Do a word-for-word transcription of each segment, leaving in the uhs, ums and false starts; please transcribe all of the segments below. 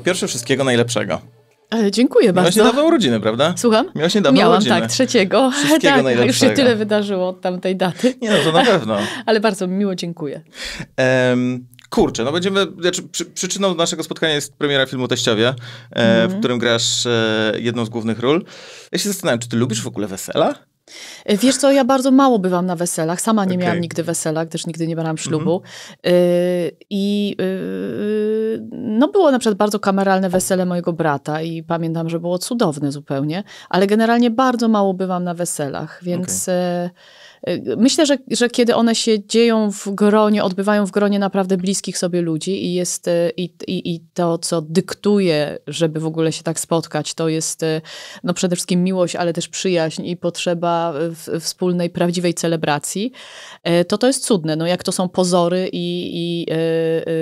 Po pierwsze, wszystkiego najlepszego. Ale dziękuję bardzo. Miałaś niedawno urodziny, prawda? Słucham? Miałaś niedawno Miałam, urodziny. Miałam, tak, trzeciego. Wszystkiego tak, najlepszego. Już się tyle wydarzyło od tamtej daty. Nie no, to na pewno. Ale bardzo miło, dziękuję. Um, kurczę, no będziemy... Znaczy, przy, przyczyną naszego spotkania jest premiera filmu Teściowie, mm. e, w którym grasz e, jedną z głównych ról. Ja się zastanawiam, czy ty lubisz w ogóle wesela? Wiesz co, ja bardzo mało bywam na weselach. Sama nie okay. miałam nigdy wesela, gdyż nigdy nie brałam ślubu. Mm-hmm. y- I y- no było na przykład bardzo kameralne wesele mojego brata i pamiętam, że było cudowne zupełnie, ale generalnie bardzo mało bywam na weselach, więc... Okay. Y- Myślę, że, że kiedy one się dzieją w gronie, odbywają w gronie naprawdę bliskich sobie ludzi i, jest, i, i, i to, co dyktuje, żeby w ogóle się tak spotkać, to jest no przede wszystkim miłość, ale też przyjaźń i potrzeba w, wspólnej, prawdziwej celebracji, to to jest cudne. No jak to są pozory i, i yy,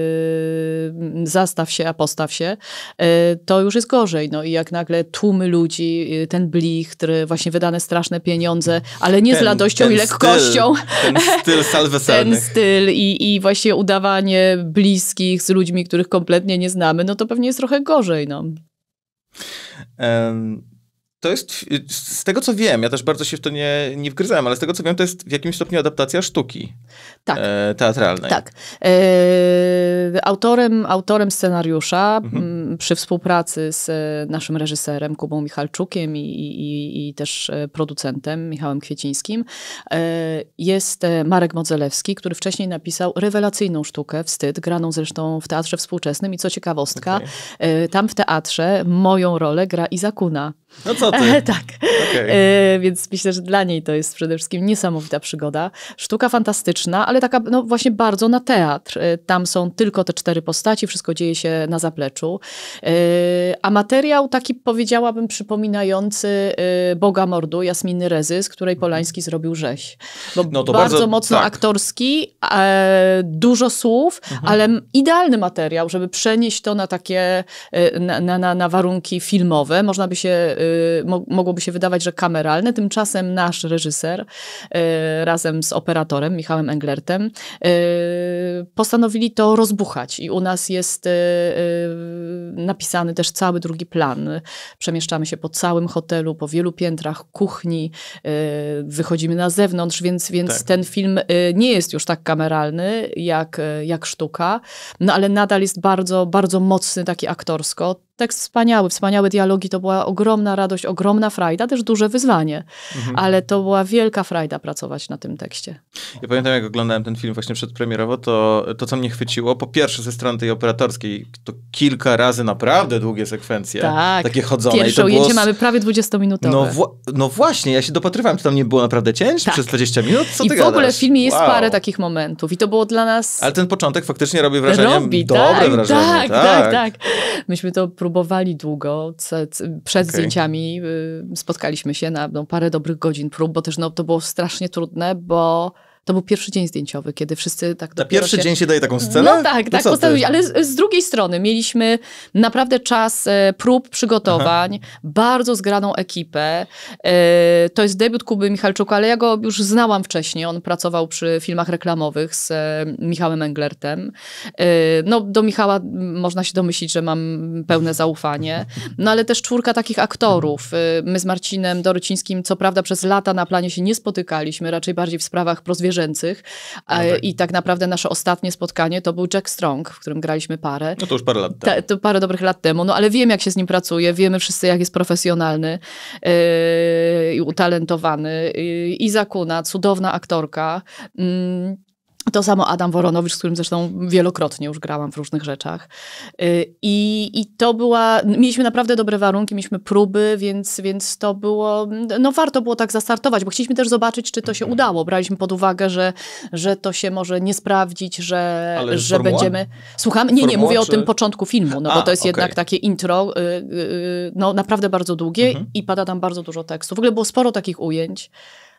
yy, zastaw się, a postaw się, yy, to już jest gorzej. No i jak nagle tłumy ludzi, ten blichtr, właśnie wydane straszne pieniądze, ale nie ten, z radością i lekkością. Styl, ten styl sal weselnych. Ten styl i, i właśnie udawanie bliskich z ludźmi, których kompletnie nie znamy, no to pewnie jest trochę gorzej. No. Um, to jest, z tego co wiem, ja też bardzo się w to nie, nie wgryzałem, ale z tego co wiem, to jest w jakimś stopniu adaptacja sztuki tak. e, teatralnej. Tak. E, autorem, autorem scenariusza, mhm. przy współpracy z naszym reżyserem Kubą Michalczukiem i, i, i też producentem Michałem Kwiecińskim jest Marek Modzelewski, który wcześniej napisał rewelacyjną sztukę Wstyd, graną zresztą w Teatrze Współczesnym i co ciekawostka, okay. tam w teatrze moją rolę gra Iza Kuna. No co ty? tak. Okay. E, więc myślę, że dla niej to jest przede wszystkim niesamowita przygoda. Sztuka fantastyczna, ale taka no, właśnie bardzo na teatr. E, tam są tylko te cztery postaci, wszystko dzieje się na zapleczu. E, a materiał taki powiedziałabym przypominający e, Boga Mordu, Jasminy Rezys, której Polański zrobił rzeź. Bo no to bardzo, bardzo mocno tak. aktorski, e, dużo słów, mhm. ale idealny materiał, żeby przenieść to na takie, e, na, na, na warunki filmowe. Można by się mogłoby się wydawać, że kameralne. Tymczasem nasz reżyser razem z operatorem Michałem Englertem postanowili to rozbuchać i u nas jest napisany też cały drugi plan. Przemieszczamy się po całym hotelu, po wielu piętrach, kuchni, wychodzimy na zewnątrz, więc, więc tak. ten film nie jest już tak kameralny jak, jak sztuka, no ale nadal jest bardzo, bardzo mocny, taki aktorsko. Tekst wspaniały, wspaniałe dialogi, to była ogromna radość, ogromna frajda, też duże wyzwanie, mhm. ale to była wielka frajda pracować na tym tekście. Ja pamiętam, jak oglądałem ten film właśnie przedpremierowo, to to, co mnie chwyciło, po pierwsze ze strony tej operatorskiej, to kilka razy naprawdę długie sekwencje, tak. takie chodzone. Pierwsze ujęcie było... mamy prawie dwudziestominutowe. No, wła- no właśnie, ja się dopatrywałem, czy tam nie było naprawdę cięć tak. przez dwadzieścia minut, co ty gadasz? I w ogóle w filmie jest wow. parę takich momentów i to było dla nas... Ale ten początek faktycznie robi wrażenie, robi, dobre tak, wrażenie. Tak, tak, tak, tak. Myśmy to próbowali Próbowali długo, przed okay. zdjęciami spotkaliśmy się na no, parę dobrych godzin prób, bo też no, to było strasznie trudne, bo to był pierwszy dzień zdjęciowy, kiedy wszyscy tak dopiero się... Na pierwszy dzień się daje taką scenę? No tak, no tak, ale z, z drugiej strony mieliśmy naprawdę czas e, prób, przygotowań, Aha. bardzo zgraną ekipę. E, to jest debiut Kuby Michalczuka, ale ja go już znałam wcześniej. On pracował przy filmach reklamowych z e, Michałem Englertem. E, no do Michała można się domyślić, że mam pełne zaufanie. No ale też czwórka takich aktorów. E, my z Marcinem Dorocińskim, co prawda przez lata na planie się nie spotykaliśmy, raczej bardziej w sprawach prozwierzenia. No tak. I tak naprawdę nasze ostatnie spotkanie to był Jack Strong, w którym graliśmy parę. No to już parę lat temu. Ta, to parę dobrych lat temu, no ale wiem, jak się z nim pracuje, wiemy wszyscy, jak jest profesjonalny i yy, utalentowany. Yy, Iza Kuna, cudowna aktorka. Yy. To samo Adam Woronowicz, z którym zresztą wielokrotnie już grałam w różnych rzeczach. I, i to była... Mieliśmy naprawdę dobre warunki, mieliśmy próby, więc, więc to było... No warto było tak zastartować, bo chcieliśmy też zobaczyć, czy to się udało. Braliśmy pod uwagę, że, że to się może nie sprawdzić, że, Ale że formuła? będziemy... Słucham? Nie, nie, formuła, mówię czy... o tym początku filmu, no A, bo to jest okay. jednak takie intro, no naprawdę bardzo długie mhm. i pada tam bardzo dużo tekstu. W ogóle było sporo takich ujęć.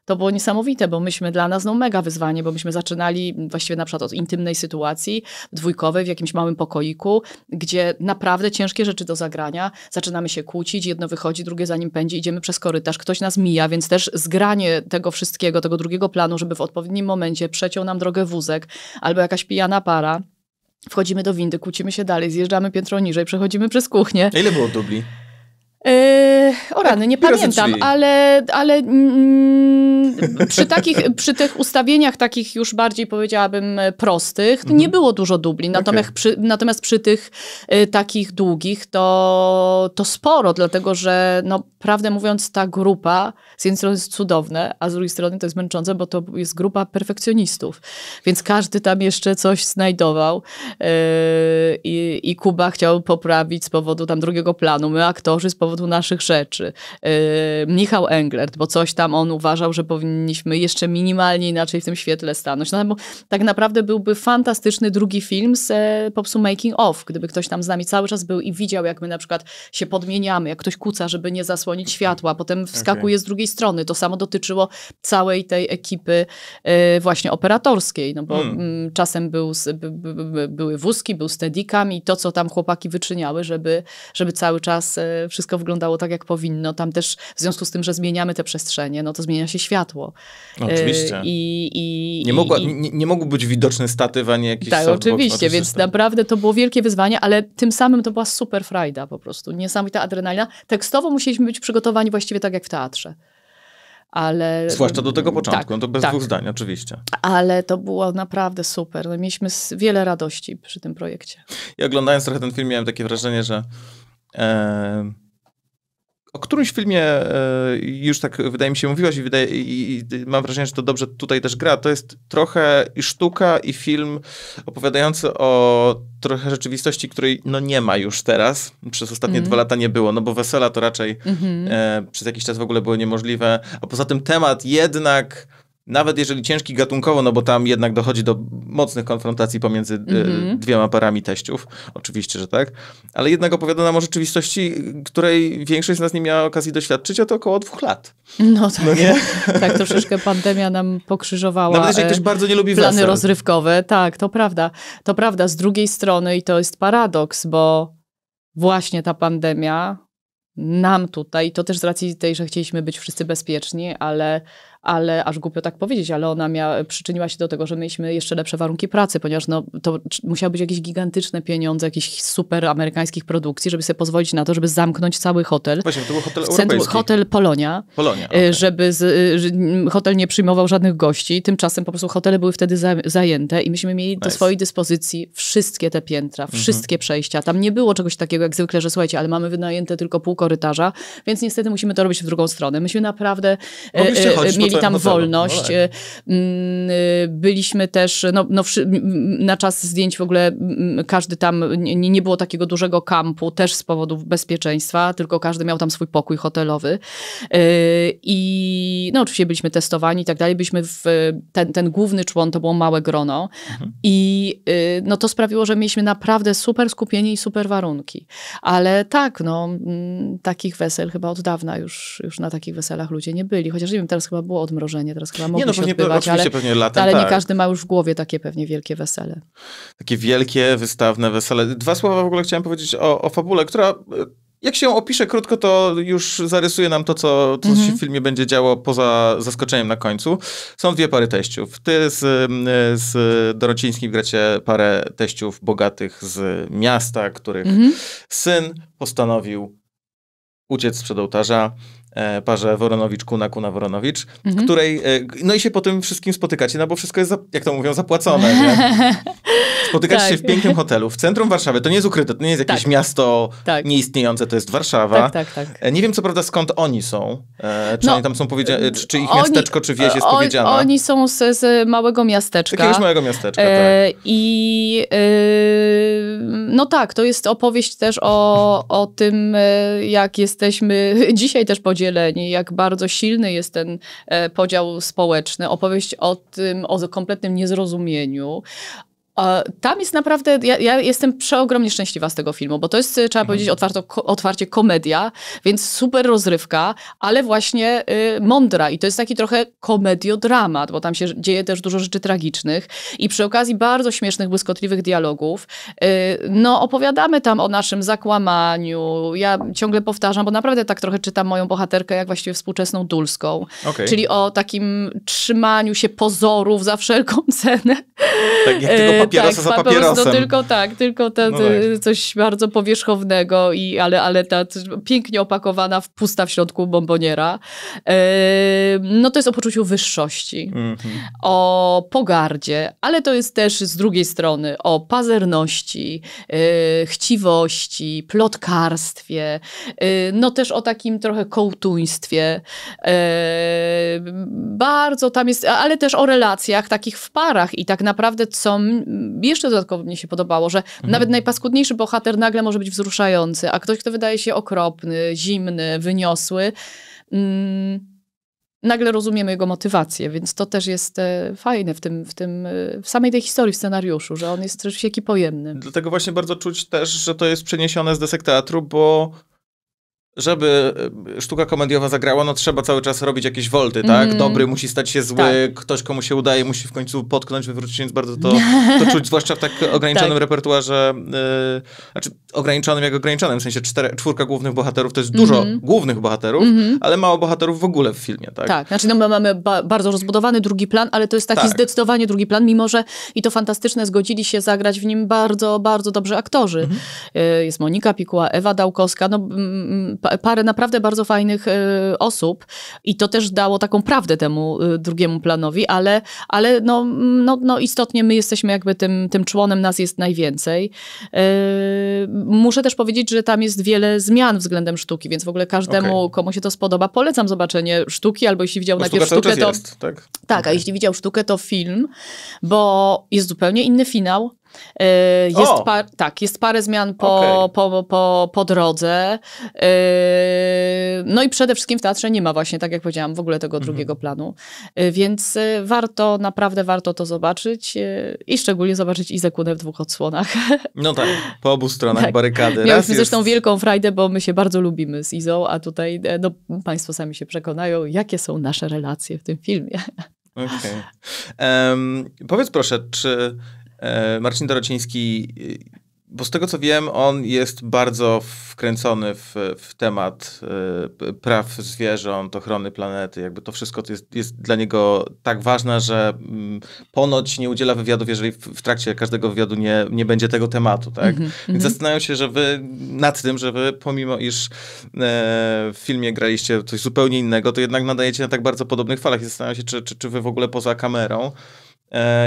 To było niesamowite, bo myśmy dla nas, no mega wyzwanie, bo myśmy zaczynali właściwie na przykład od intymnej sytuacji dwójkowej w jakimś małym pokoiku, gdzie naprawdę ciężkie rzeczy do zagrania. Zaczynamy się kłócić, jedno wychodzi, drugie za nim pędzi, idziemy przez korytarz, ktoś nas mija, więc też zgranie tego wszystkiego, tego drugiego planu, żeby w odpowiednim momencie przeciął nam drogę wózek albo jakaś pijana para. Wchodzimy do windy, kłócimy się dalej, zjeżdżamy piętro niżej, przechodzimy przez kuchnię. A ile było dubli? Yy, o rany, nie pamiętam, ale, ale mm, przy, takich, przy tych ustawieniach takich już bardziej powiedziałabym prostych mm-hmm. nie było dużo dubli, natomiast, okay. przy, natomiast przy tych y, takich długich to, to sporo, dlatego że no, prawdę mówiąc ta grupa z jednej strony jest cudowne, a z drugiej strony to jest męczące, bo to jest grupa perfekcjonistów, więc każdy tam jeszcze coś znajdował yy, i, i Kuba chciał poprawić z powodu tam drugiego planu, my aktorzy z powodu powodu naszych rzeczy. Yy, Michał Englert, bo coś tam on uważał, że powinniśmy jeszcze minimalnie inaczej w tym świetle stanąć. No, bo tak naprawdę byłby fantastyczny drugi film z e, popsu Making Of, gdyby ktoś tam z nami cały czas był i widział, jak my na przykład się podmieniamy, jak ktoś kuca, żeby nie zasłonić światła, potem wskakuje okay. z drugiej strony. To samo dotyczyło całej tej ekipy e, właśnie operatorskiej, no bo hmm. m, czasem był z, b, b, b, były wózki, był steadicam i to, co tam chłopaki wyczyniały, żeby, żeby cały czas e, wszystko wyglądało tak, jak powinno. Tam też w związku z tym, że zmieniamy te przestrzenie, no to zmienia się światło. Oczywiście. I, i, nie, mogła, i, nie, nie mógł być widoczny statyw, ani jakiś tak, softbox, oczywiście, więc system. Naprawdę to było wielkie wyzwanie, ale tym samym to była super frajda po prostu. Niesamowita adrenalina. Tekstowo musieliśmy być przygotowani właściwie tak, jak w teatrze. Ale, zwłaszcza do tego początku, tak, no to bez tak. dwóch zdań, oczywiście. Ale to było naprawdę super. No, mieliśmy wiele radości przy tym projekcie. Ja oglądając trochę ten film, miałem takie wrażenie, że e... o którymś filmie już tak, wydaje mi się, mówiłaś i, wydaje, i mam wrażenie, że to dobrze tutaj też gra. To jest trochę i sztuka, i film opowiadający o trochę rzeczywistości, której no nie ma już teraz. Przez ostatnie mm. dwa lata nie było, no bo wesela to raczej mm-hmm. e, przez jakiś czas w ogóle było niemożliwe. A poza tym temat jednak, nawet jeżeli ciężki gatunkowo, no bo tam jednak dochodzi do mocnych konfrontacji pomiędzy mm-hmm. dwiema parami teściów. Oczywiście, że tak. Ale jednak opowiada nam o rzeczywistości, której większość z nas nie miała okazji doświadczyć, a to około dwóch lat. No tak. No nie? Tak, troszeczkę pandemia nam pokrzyżowała nawet jeżeli ktoś bardzo nie lubi plany wesel. Rozrywkowe. Tak, to prawda. To prawda. Z drugiej strony i to jest paradoks, bo właśnie ta pandemia nam tutaj, to też z racji tej, że chcieliśmy być wszyscy bezpieczni, ale, ale aż głupio tak powiedzieć, ale ona miała, przyczyniła się do tego, że mieliśmy jeszcze lepsze warunki pracy, ponieważ no, to musiały być jakieś gigantyczne pieniądze, jakichś super amerykańskich produkcji, żeby sobie pozwolić na to, żeby zamknąć cały hotel. Właśnie, to był hotel europejski. Hotel Polonia. Polonia, okay. Żeby z, że hotel nie przyjmował żadnych gości. Tymczasem po prostu hotele były wtedy za, zajęte i myśmy mieli nice. do swojej dyspozycji wszystkie te piętra, wszystkie mm-hmm. przejścia. Tam nie było czegoś takiego jak zwykle, że słuchajcie, ale mamy wynajęte tylko pół korytarza, więc niestety musimy to robić w drugą stronę. Myśmy naprawdę e, e, mieli tam hotelu. wolność. E, byliśmy też, no, no, na czas zdjęć w ogóle każdy tam, nie, nie było takiego dużego kampu, też z powodów bezpieczeństwa, tylko każdy miał tam swój pokój hotelowy. E, I no oczywiście byliśmy testowani i tak dalej. Byliśmy w, ten, ten główny człon to było małe grono. Mhm. I e, no to sprawiło, że mieliśmy naprawdę super skupienie i super warunki. Ale tak, no takich wesel chyba od dawna już, już na takich weselach ludzie nie byli. Chociaż nie wiem, teraz chyba było odmrożenie, teraz chyba mogli nie, no, się pewnie, odbywać, ale, pewnie latem, ale tak. nie każdy ma już w głowie takie pewnie wielkie wesele. Takie wielkie, wystawne wesele. Dwa słowa w ogóle chciałem powiedzieć o, o fabule, która jak się ją opiszę krótko, to już zarysuje nam to, co, co mhm. się w filmie będzie działo poza zaskoczeniem na końcu. Są dwie pary teściów. Ty z, z Dorocińskim gracie parę teściów bogatych z miasta, których mhm. syn postanowił uciec sprzed ołtarza, e, parze Woronowicz, Kuna, Kuna, Woronowicz, mhm. której, e, no i się po tym wszystkim spotykacie, no bo wszystko jest, za, jak to mówią, zapłacone. Nie? Spotykacie tak. się w pięknym hotelu, w centrum Warszawy. To nie jest ukryte, to nie jest jakieś tak. miasto tak. nieistniejące, to jest Warszawa. Tak, tak, tak. Nie wiem co prawda skąd oni są, e, czy no, oni tam są powiedziane, czy, czy ich oni, miasteczko, czy wieś jest on, powiedziane. Oni są z, z małego miasteczka. Jakiegoś małego miasteczka, e, tak. I e, no tak, to jest opowieść też o, o tym, jak jesteśmy dzisiaj też podzieleni, jak bardzo silny jest ten e, podział społeczny. Opowieść o tym, o kompletnym niezrozumieniu. Tam jest naprawdę, ja, ja jestem przeogromnie szczęśliwa z tego filmu, bo to jest, trzeba powiedzieć, otwarto, otwarcie komedia, więc super rozrywka, ale właśnie y, mądra i to jest taki trochę komediodramat, bo tam się dzieje też dużo rzeczy tragicznych i przy okazji bardzo śmiesznych, błyskotliwych dialogów. Y, no opowiadamy tam o naszym zakłamaniu, ja ciągle powtarzam, bo naprawdę tak trochę czytam moją bohaterkę jak właściwie współczesną Dulską, okay. czyli o takim trzymaniu się pozorów za wszelką cenę Tak, jak tylko papierosa tak, za papierosem. No, tylko tak, tylko te, no tak. coś bardzo powierzchownego, i, ale, ale ta pięknie opakowana, pusta w środku bomboniera. No to jest o poczuciu wyższości, mm-hmm. o pogardzie, ale to jest też z drugiej strony o pazerności, chciwości, plotkarstwie, no też o takim trochę kołtuństwie. Bardzo tam jest, ale też o relacjach takich w parach i tak naprawdę co jeszcze dodatkowo mnie się podobało, że mhm. nawet najpaskudniejszy bohater nagle może być wzruszający, a ktoś, kto wydaje się okropny, zimny, wyniosły, mm, nagle rozumiemy jego motywację, więc to też jest e, fajne w tym, w tym, e, w samej tej historii, w scenariuszu, że on jest rzeczywiście taki pojemny. Dlatego właśnie bardzo czuć też, że to jest przeniesione z desek teatru, bo żeby sztuka komediowa zagrała, no trzeba cały czas robić jakieś wolty, tak? Mm. Dobry musi stać się zły, tak. ktoś komu się udaje, musi w końcu potknąć, wywrócić, więc bardzo to, to czuć, zwłaszcza w tak ograniczonym tak. repertuarze, yy, znaczy ograniczonym jak ograniczonym, w sensie cztere, czwórka głównych bohaterów, to jest mm. dużo głównych bohaterów, mm. ale mało bohaterów w ogóle w filmie, tak? Tak, znaczy no my mamy ba bardzo rozbudowany drugi plan, ale to jest taki tak. zdecydowanie drugi plan, mimo że i to fantastyczne, zgodzili się zagrać w nim bardzo, bardzo dobrzy aktorzy. Mm. Yy, jest Monika Pikuła, Ewa Dałkowska, no mm, parę naprawdę bardzo fajnych y, osób i to też dało taką prawdę temu y, drugiemu planowi, ale, ale no, no, no istotnie my jesteśmy jakby tym, tym członem, nas jest najwięcej. Y, muszę też powiedzieć, że tam jest wiele zmian względem sztuki, więc w ogóle każdemu, okay. komu się to spodoba, polecam zobaczenie sztuki, albo jeśli widział bo najpierw sztukę, to... Jest, tak, tak okay. a jeśli widział sztukę, to film, bo jest zupełnie inny finał. Jest par, tak, jest parę zmian po, okay. po, po, po drodze. No i przede wszystkim w teatrze nie ma właśnie, tak jak powiedziałam, w ogóle tego mm-hmm. drugiego planu. Więc warto, naprawdę warto to zobaczyć i szczególnie zobaczyć Izę Kunę w dwóch odsłonach. No tak, po obu stronach tak. barykady. Raz Mieliśmy jest... zresztą wielką frajdę, bo my się bardzo lubimy z Izą, a tutaj no, państwo sami się przekonają, jakie są nasze relacje w tym filmie. Okay. Um, powiedz proszę, czy Marcin Dorociński, bo z tego co wiem, on jest bardzo wkręcony w, w temat y, praw zwierząt, ochrony planety, jakby to wszystko to jest, jest dla niego tak ważne, że mm, ponoć nie udziela wywiadów, jeżeli w, w trakcie każdego wywiadu nie, nie będzie tego tematu, tak? Mm-hmm, Więc mm-hmm. zastanawiam się, że wy nad tym, że wy pomimo iż e, w filmie graliście coś zupełnie innego, to jednak nadajecie na tak bardzo podobnych falach i zastanawiam się, czy, czy, czy wy w ogóle poza kamerą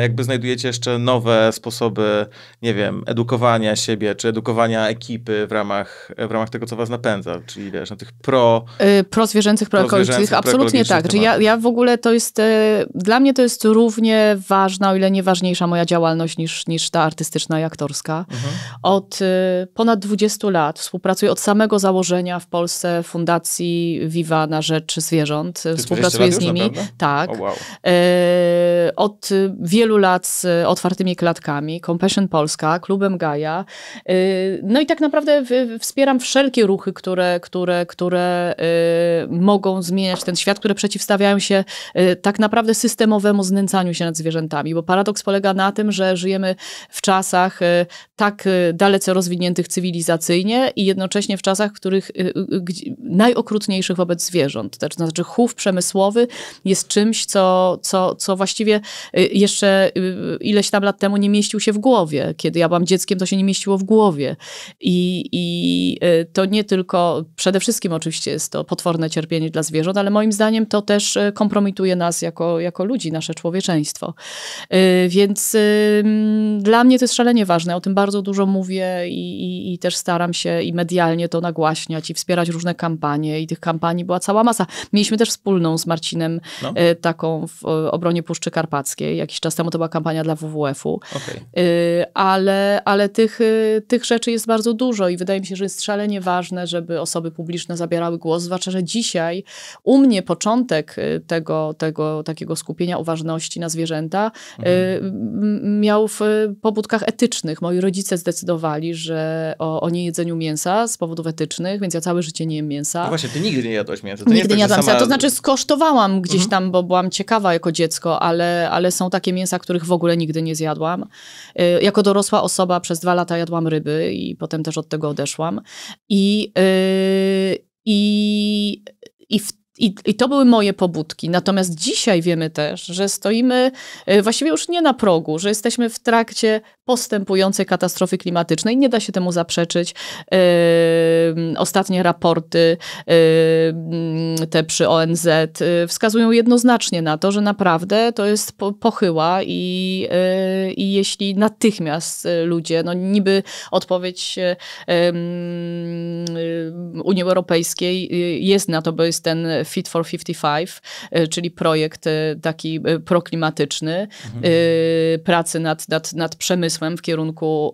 jakby znajdujecie jeszcze nowe sposoby, nie wiem, edukowania siebie, czy edukowania ekipy w ramach, w ramach tego, co was napędza, czyli wiesz, na tych pro... Yy, prozwierzęcych, proekologicznych, absolutnie tak. Czyli ja, ja w ogóle to jest, e, dla mnie to jest równie ważna, o ile nie ważniejsza moja działalność niż, niż ta artystyczna i aktorska. Mhm. Od e, ponad dwudziestu lat współpracuję od samego założenia w Polsce Fundacji Viva na rzecz zwierząt. Ty współpracuję z nimi. Tak. Oh, wow. e, od wielu lat z Otwartymi Klatkami, Compassion Polska, Klubem Gaja. No i tak naprawdę wspieram wszelkie ruchy, które, które, które mogą zmieniać ten świat, które przeciwstawiają się tak naprawdę systemowemu znęcaniu się nad zwierzętami, bo paradoks polega na tym, że żyjemy w czasach tak dalece rozwiniętych cywilizacyjnie i jednocześnie w czasach, w których najokrutniejszych wobec zwierząt. To znaczy chów przemysłowy jest czymś, co, co, co właściwie jeszcze ileś tam lat temu nie mieścił się w głowie. Kiedy ja byłam dzieckiem, to się nie mieściło w głowie. I, i to nie tylko, przede wszystkim oczywiście jest to potworne cierpienie dla zwierząt, ale moim zdaniem to też kompromituje nas jako, jako ludzi, nasze człowieczeństwo. Więc dla mnie to jest szalenie ważne. O tym bardzo dużo mówię i, i, i też staram się i medialnie to nagłaśniać i wspierać różne kampanie i tych kampanii była cała masa. Mieliśmy też wspólną z Marcinem no. taką w obronie Puszczy Karpackiej. Jakiś czas temu to była kampania dla W W F-u. Okay. Y, ale ale tych, y, tych rzeczy jest bardzo dużo i wydaje mi się, że jest szalenie ważne, żeby osoby publiczne zabierały głos, zwłaszcza, że dzisiaj u mnie początek tego, tego takiego skupienia uważności na zwierzęta mhm. y, miał w pobudkach etycznych. Moi rodzice zdecydowali, że o, o niejedzeniu mięsa z powodów etycznych, więc ja całe życie nie jem mięsa. No właśnie, ty nigdy nie jadłaś mięsa. To nigdy nie, tak, nie jadłam mięsa, sama... to znaczy skosztowałam gdzieś mhm. tam, bo byłam ciekawa jako dziecko, ale, ale są takie mięsa, których w ogóle nigdy nie zjadłam. Yy, jako dorosła osoba przez dwa lata jadłam ryby i potem też od tego odeszłam. I, yy, i, i w I, I to były moje pobudki. Natomiast dzisiaj wiemy też, że stoimy właściwie już nie na progu, że jesteśmy w trakcie postępującej katastrofy klimatycznej. Nie da się temu zaprzeczyć. Yy, ostatnie raporty, yy, te przy O N Z, yy, wskazują jednoznacznie na to, że naprawdę to jest po, pochyła i, yy, i jeśli natychmiast ludzie, no niby odpowiedź yy, yy, Unii Europejskiej jest na to, bo jest ten Fit for fifty-five, czyli projekt taki proklimatyczny, mhm. pracy nad, nad, nad przemysłem w kierunku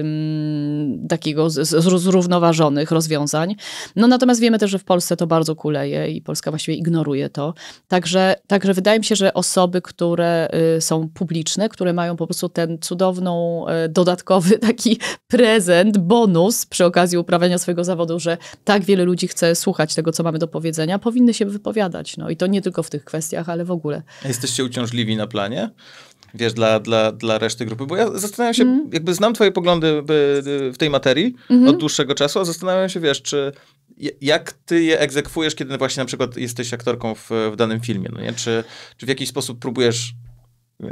um, takiego zrównoważonych rozwiązań. No natomiast wiemy też, że w Polsce to bardzo kuleje i Polska właściwie ignoruje to. Także, także wydaje mi się, że osoby, które są publiczne, które mają po prostu ten cudowną, dodatkowy taki prezent, bonus przy okazji uprawiania swojego zawodu, że tak wiele ludzi chce słuchać tego, co mamy do powiedzenia, powinny się wypowiadać. No i to nie tylko w tych kwestiach, ale w ogóle. Jesteście uciążliwi na planie? Wiesz, dla, dla, dla reszty grupy? Bo ja zastanawiam się, mm. jakby znam twoje poglądy w tej materii mm-hmm. od dłuższego czasu, a zastanawiam się, wiesz, czy jak ty je egzekwujesz, kiedy właśnie na przykład jesteś aktorką w, w danym filmie, no nie? Czy, czy w jakiś sposób próbujesz...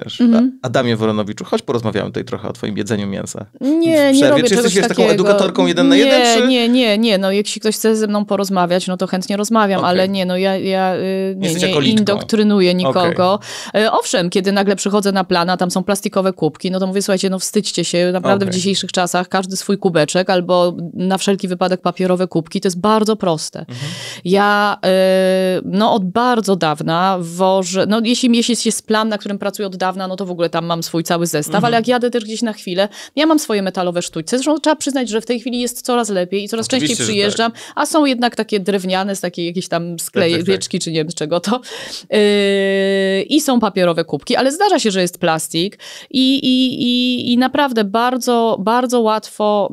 Wiesz, mhm. Adamie Woronowiczu, chodź porozmawiamy tutaj trochę o twoim jedzeniu mięsa. Nie, nie robię Czy jesteś taką edukatorką jeden nie, na jeden? Czy... Nie, nie, nie. No, jeśli ktoś chce ze mną porozmawiać, no to chętnie rozmawiam, okay. ale nie, no ja, ja nie, nie indoktrynuję nikogo. Okay. Owszem, kiedy nagle przychodzę na plan, a tam są plastikowe kubki, no to mówię, słuchajcie, no wstydźcie się, naprawdę okay. w dzisiejszych czasach każdy swój kubeczek albo na wszelki wypadek papierowe kubki, to jest bardzo proste. Mhm. Ja no od bardzo dawna wożę, no jeśli, jeśli jest plan, na którym pracuję od Od dawna, no to w ogóle tam mam swój cały zestaw, mhm. ale jak jadę też gdzieś na chwilę, ja mam swoje metalowe sztućce. Zresztą trzeba przyznać, że w tej chwili jest coraz lepiej i coraz Oczywiście, częściej przyjeżdżam, tak. a są jednak takie drewniane z takiej jakiejś tam sklejeczki, tak, tak, tak. czy nie wiem z czego to. Yy, I są papierowe kubki, ale zdarza się, że jest plastik i, i, i, i naprawdę bardzo, bardzo łatwo,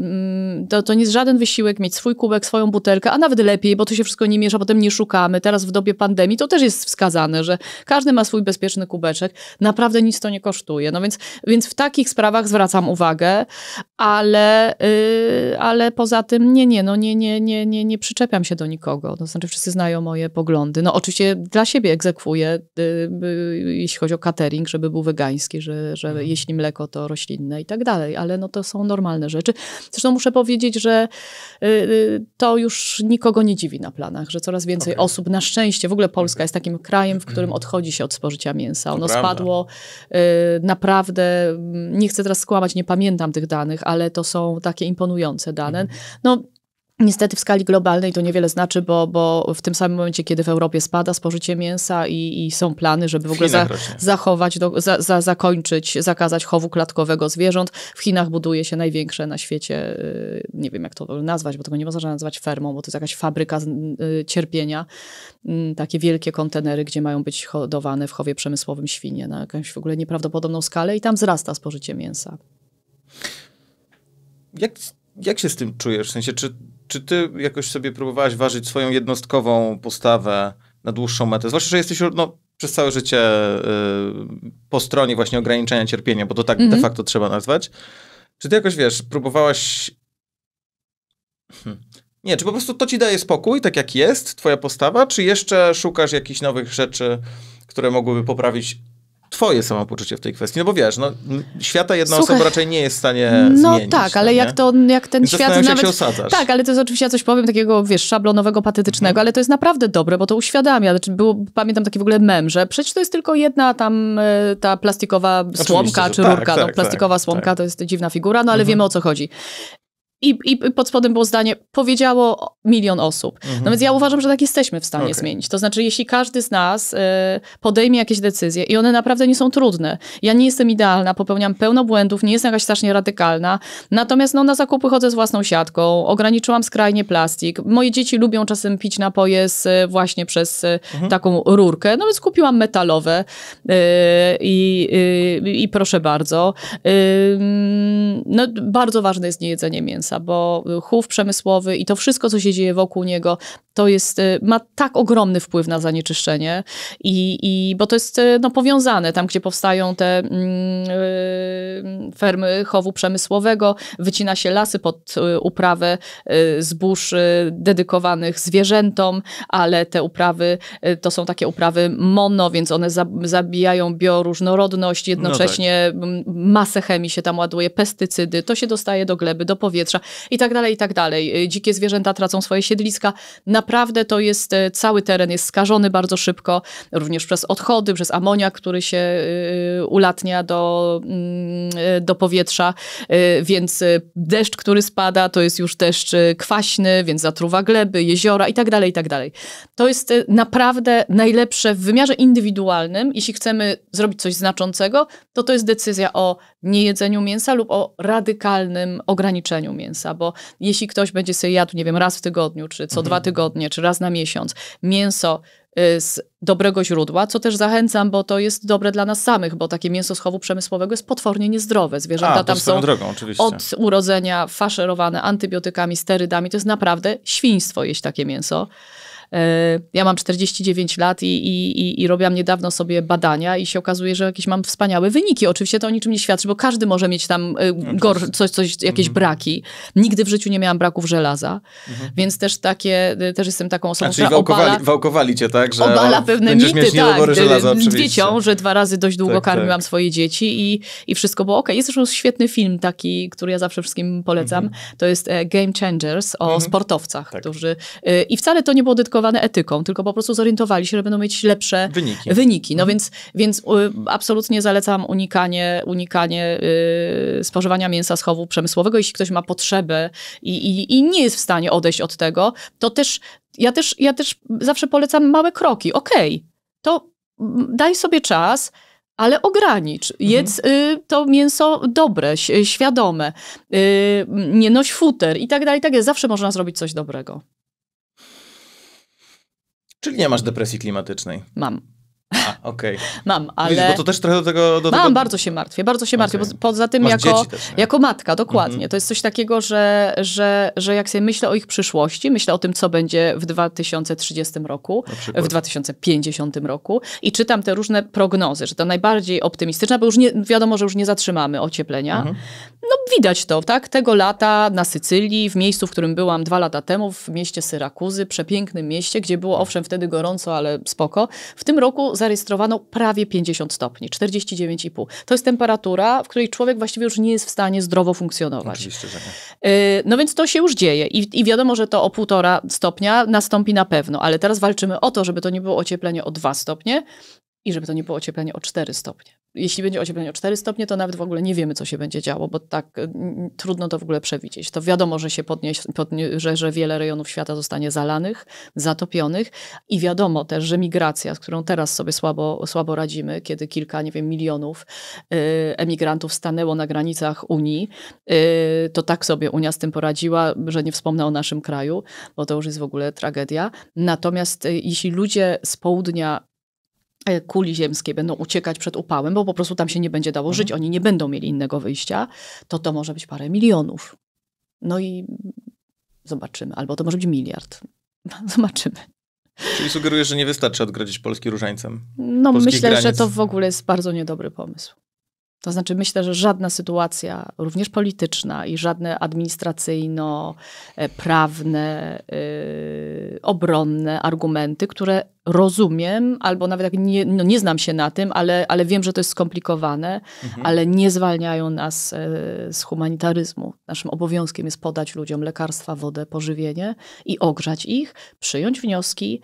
to, to nie jest żaden wysiłek mieć swój kubek, swoją butelkę, a nawet lepiej, bo to się wszystko nie miesza, potem nie szukamy. Teraz w dobie pandemii to też jest wskazane, że każdy ma swój bezpieczny kubeczek. Naprawdę nic to nie kosztuje. No więc, więc w takich sprawach zwracam uwagę, ale, yy, ale poza tym nie, nie, no nie, nie, nie, nie, nie przyczepiam się do nikogo. To znaczy wszyscy znają moje poglądy. No oczywiście dla siebie egzekwuję, yy, yy, jeśli chodzi o catering, żeby był wegański, że, że mhm. jeśli mleko, to roślinne i tak dalej, ale no to są normalne rzeczy. Zresztą muszę powiedzieć, że yy, to już nikogo nie dziwi na planach, że coraz więcej okay. osób, na szczęście, w ogóle Polska jest takim krajem, w którym odchodzi się od spożycia mięsa. Ono spadło naprawdę, nie chcę teraz skłamać, nie pamiętam tych danych, ale to są takie imponujące dane. No, niestety w skali globalnej to niewiele znaczy, bo, bo w tym samym momencie, kiedy w Europie spada spożycie mięsa i, i są plany, żeby w ogóle za, zachować, do, za, za, zakończyć, zakazać chowu klatkowego zwierząt, w Chinach buduje się największe na świecie, nie wiem jak to nazwać, bo tego nie można nazwać fermą, bo to jest jakaś fabryka cierpienia, takie wielkie kontenery, gdzie mają być hodowane w chowie przemysłowym świnie na jakąś w ogóle nieprawdopodobną skalę i tam wzrasta spożycie mięsa. Jak, jak się z tym czujesz? W sensie, czy Czy ty jakoś sobie próbowałaś ważyć swoją jednostkową postawę na dłuższą metę? Zwłaszcza, że jesteś no, przez całe życie y, po stronie właśnie ograniczenia cierpienia, bo to tak mm-hmm. de facto trzeba nazwać. Czy ty jakoś, wiesz, próbowałaś... Hmm. Nie, czy po prostu to ci daje spokój, tak jak jest twoja postawa, czy jeszcze szukasz jakichś nowych rzeczy, które mogłyby poprawić twoje samopoczucie w tej kwestii? No bo wiesz, no, świata jedna Słuchaj, osoba raczej nie jest w stanie no zmienić. No tak, ale no, jak, to, jak ten Więc świat... Się, nawet, jak się osadzasz. Tak, ale to jest oczywiście, ja coś powiem takiego, wiesz, szablonowego, patetycznego, mhm. ale to jest naprawdę dobre, bo to uświadamia. Znaczy, było, pamiętam taki w ogóle mem, że przecież to jest tylko jedna tam ta plastikowa słomka oczywiście, czy tak, rurka. Tak, no, plastikowa tak, słomka tak. to jest dziwna figura, no ale mhm. wiemy o co chodzi. I, I pod spodem było zdanie, powiedziało milion osób. Mhm. No więc ja uważam, że tak jesteśmy w stanie okay. zmienić. To znaczy, jeśli każdy z nas y, podejmie jakieś decyzje i one naprawdę nie są trudne. Ja nie jestem idealna, popełniam pełno błędów, nie jestem jakaś strasznie radykalna. Natomiast no, na zakupy chodzę z własną siatką, ograniczyłam skrajnie plastik. Moje dzieci lubią czasem pić napoje z, właśnie przez mhm. taką rurkę. No więc kupiłam metalowe i y, y, y, y, y, proszę bardzo. Y, no, bardzo ważne jest niejedzenie mięsa. Prezesa, bo chów przemysłowy i to wszystko, co się dzieje wokół niego, to jest, ma tak ogromny wpływ na zanieczyszczenie, i, i, bo to jest no, powiązane. Tam, gdzie powstają te yy, fermy chowu przemysłowego, wycina się lasy pod uprawę zbóż dedykowanych zwierzętom, ale te uprawy to są takie uprawy mono, więc one za, zabijają bioróżnorodność, jednocześnie no tak. masę chemii się tam ładuje, pestycydy, to się dostaje do gleby, do powietrza i tak dalej, i tak dalej. Dzikie zwierzęta tracą swoje siedliska. Naprawdę to jest, cały teren jest skażony bardzo szybko, również przez odchody, przez amoniak, który się ulatnia do, do powietrza, więc deszcz, który spada, to jest już deszcz kwaśny, więc zatruwa gleby, jeziora i tak dalej, i tak dalej. To jest naprawdę najlepsze w wymiarze indywidualnym. Jeśli chcemy zrobić coś znaczącego, to to jest decyzja o niejedzeniu mięsa lub o radykalnym ograniczeniu mięsa, bo jeśli ktoś będzie sobie jadł, nie wiem, raz w tygodniu, czy co mhm. dwa tygodnie, czy raz na miesiąc mięso z dobrego źródła, co też zachęcam, bo to jest dobre dla nas samych, bo takie mięso z chowu przemysłowego jest potwornie niezdrowe. Zwierzęta A, tam są drogą, oczywiście. Od urodzenia faszerowane antybiotykami, sterydami. To jest naprawdę świństwo jeść takie mięso. Ja mam czterdzieści dziewięć lat i, i, i robiłam niedawno sobie badania i się okazuje, że jakieś mam wspaniałe wyniki. Oczywiście to o niczym nie świadczy, bo każdy może mieć tam gor, coś, coś, jakieś mhm. braki. Nigdy w życiu nie miałam braków żelaza, mhm. więc też takie, też jestem taką osobą, która wałkowali, obala... wałkowali cię, tak? Że obala pewne mity, tak. Żelaza, dwie ciąże, dwa razy dość długo tak, karmiłam tak. swoje dzieci i, i wszystko było okej. Okay. Jest zresztą świetny film taki, który ja zawsze wszystkim polecam. Mhm. To jest Game Changers o mhm. sportowcach, tak. którzy... I wcale to nie było tylko etyką, tylko po prostu zorientowali się, że będą mieć lepsze wyniki. wyniki. No mhm. więc, więc absolutnie zalecam unikanie, unikanie yy, spożywania mięsa z chowu przemysłowego. Jeśli ktoś ma potrzebę i, i, i nie jest w stanie odejść od tego, to też ja też, ja też zawsze polecam małe kroki. Okej, okay, to daj sobie czas, ale ogranicz. Jedz mhm. y, to mięso dobre, świadome. Y, nie noś futer i tak dalej, i tak dalej. Zawsze można zrobić coś dobrego. Czyli nie masz depresji klimatycznej? Mam. A, okej. Okay. Mam, ale... Widzisz, bo to też trochę do tego... Do mam, tego... bardzo się martwię, bardzo się martwię. Okay. Poza tym masz jako, też, jako matka, dokładnie. Mm -hmm. To jest coś takiego, że, że, że jak sobie myślę o ich przyszłości, myślę o tym, co będzie w dwa tysiące trzydziestym roku, w dwa tysiące pięćdziesiątym roku i czytam te różne prognozy, że ta najbardziej optymistyczna, bo już nie, wiadomo, że już nie zatrzymamy ocieplenia. Mm -hmm. No widać to, tak? Tego lata na Sycylii, w miejscu, w którym byłam dwa lata temu, w mieście Syrakuzy, przepięknym mieście, gdzie było owszem wtedy gorąco, ale spoko. W tym roku zarejestrowano prawie pięćdziesiąt stopni, czterdzieści dziewięć i pół. To jest temperatura, w której człowiek właściwie już nie jest w stanie zdrowo funkcjonować. Oczywiście, że nie. Yy, no więc to się już dzieje i, i wiadomo, że to o półtora stopnia nastąpi na pewno, ale teraz walczymy o to, żeby to nie było ocieplenie o dwa stopnie i żeby to nie było ocieplenie o cztery stopnie. Jeśli będzie ocieplenie o cztery stopnie, to nawet w ogóle nie wiemy, co się będzie działo, bo tak m, trudno to w ogóle przewidzieć. To wiadomo, że się podnieś, podnie, że, że wiele rejonów świata zostanie zalanych, zatopionych i wiadomo też, że migracja, z którą teraz sobie słabo, słabo radzimy, kiedy kilka, nie wiem, milionów y, emigrantów stanęło na granicach Unii, y, to tak sobie Unia z tym poradziła, że nie wspomnę o naszym kraju, bo to już jest w ogóle tragedia. Natomiast y, jeśli ludzie z południa kuli ziemskiej będą uciekać przed upałem, bo po prostu tam się nie będzie dało żyć, oni nie będą mieli innego wyjścia, to to może być parę milionów. No i zobaczymy. Albo to może być miliard. Zobaczymy. Czyli sugerujesz, że nie wystarczy odgrodzić Polski różańcem? No myślę, granic. że to w ogóle jest bardzo niedobry pomysł. To znaczy myślę, że żadna sytuacja, również polityczna i żadne administracyjno-prawne, yy, obronne argumenty, które rozumiem, albo nawet jak nie, no nie znam się na tym, ale, ale wiem, że to jest skomplikowane, mhm. ale nie zwalniają nas yy, z humanitaryzmu. Naszym obowiązkiem jest podać ludziom lekarstwa, wodę, pożywienie i ogrzać ich, przyjąć wnioski,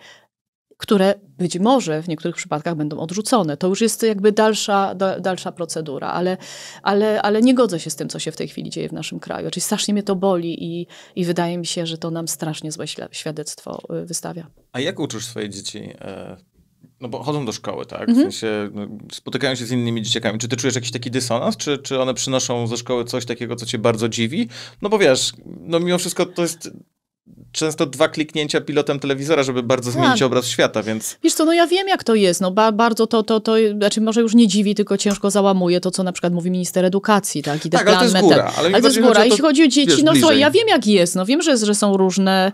które być może w niektórych przypadkach będą odrzucone. To już jest jakby dalsza, da, dalsza procedura, ale, ale, ale nie godzę się z tym, co się w tej chwili dzieje w naszym kraju. Czyli strasznie mnie to boli i, i wydaje mi się, że to nam strasznie złe świadectwo wystawia. A jak uczysz swoje dzieci? No bo chodzą do szkoły, tak? W sensie spotykają się z innymi dzieciakami. Czy ty czujesz jakiś taki dysonans? Czy, czy one przynoszą ze szkoły coś takiego, co cię bardzo dziwi? No bo wiesz, no mimo wszystko to jest... często dwa kliknięcia pilotem telewizora, żeby bardzo zmienić tak. obraz świata, więc... Wiesz co, no ja wiem, jak to jest. No ba bardzo to, to, to, znaczy może już nie dziwi, tylko ciężko załamuje to, co na przykład mówi minister edukacji, tak? I tak, plan, ale to jest metem. góra. Ale, ale to jest góra. Chodzi to, jeśli chodzi o dzieci, wiesz, no słuchaj, ja wiem, jak jest. No wiem, że, że są różne...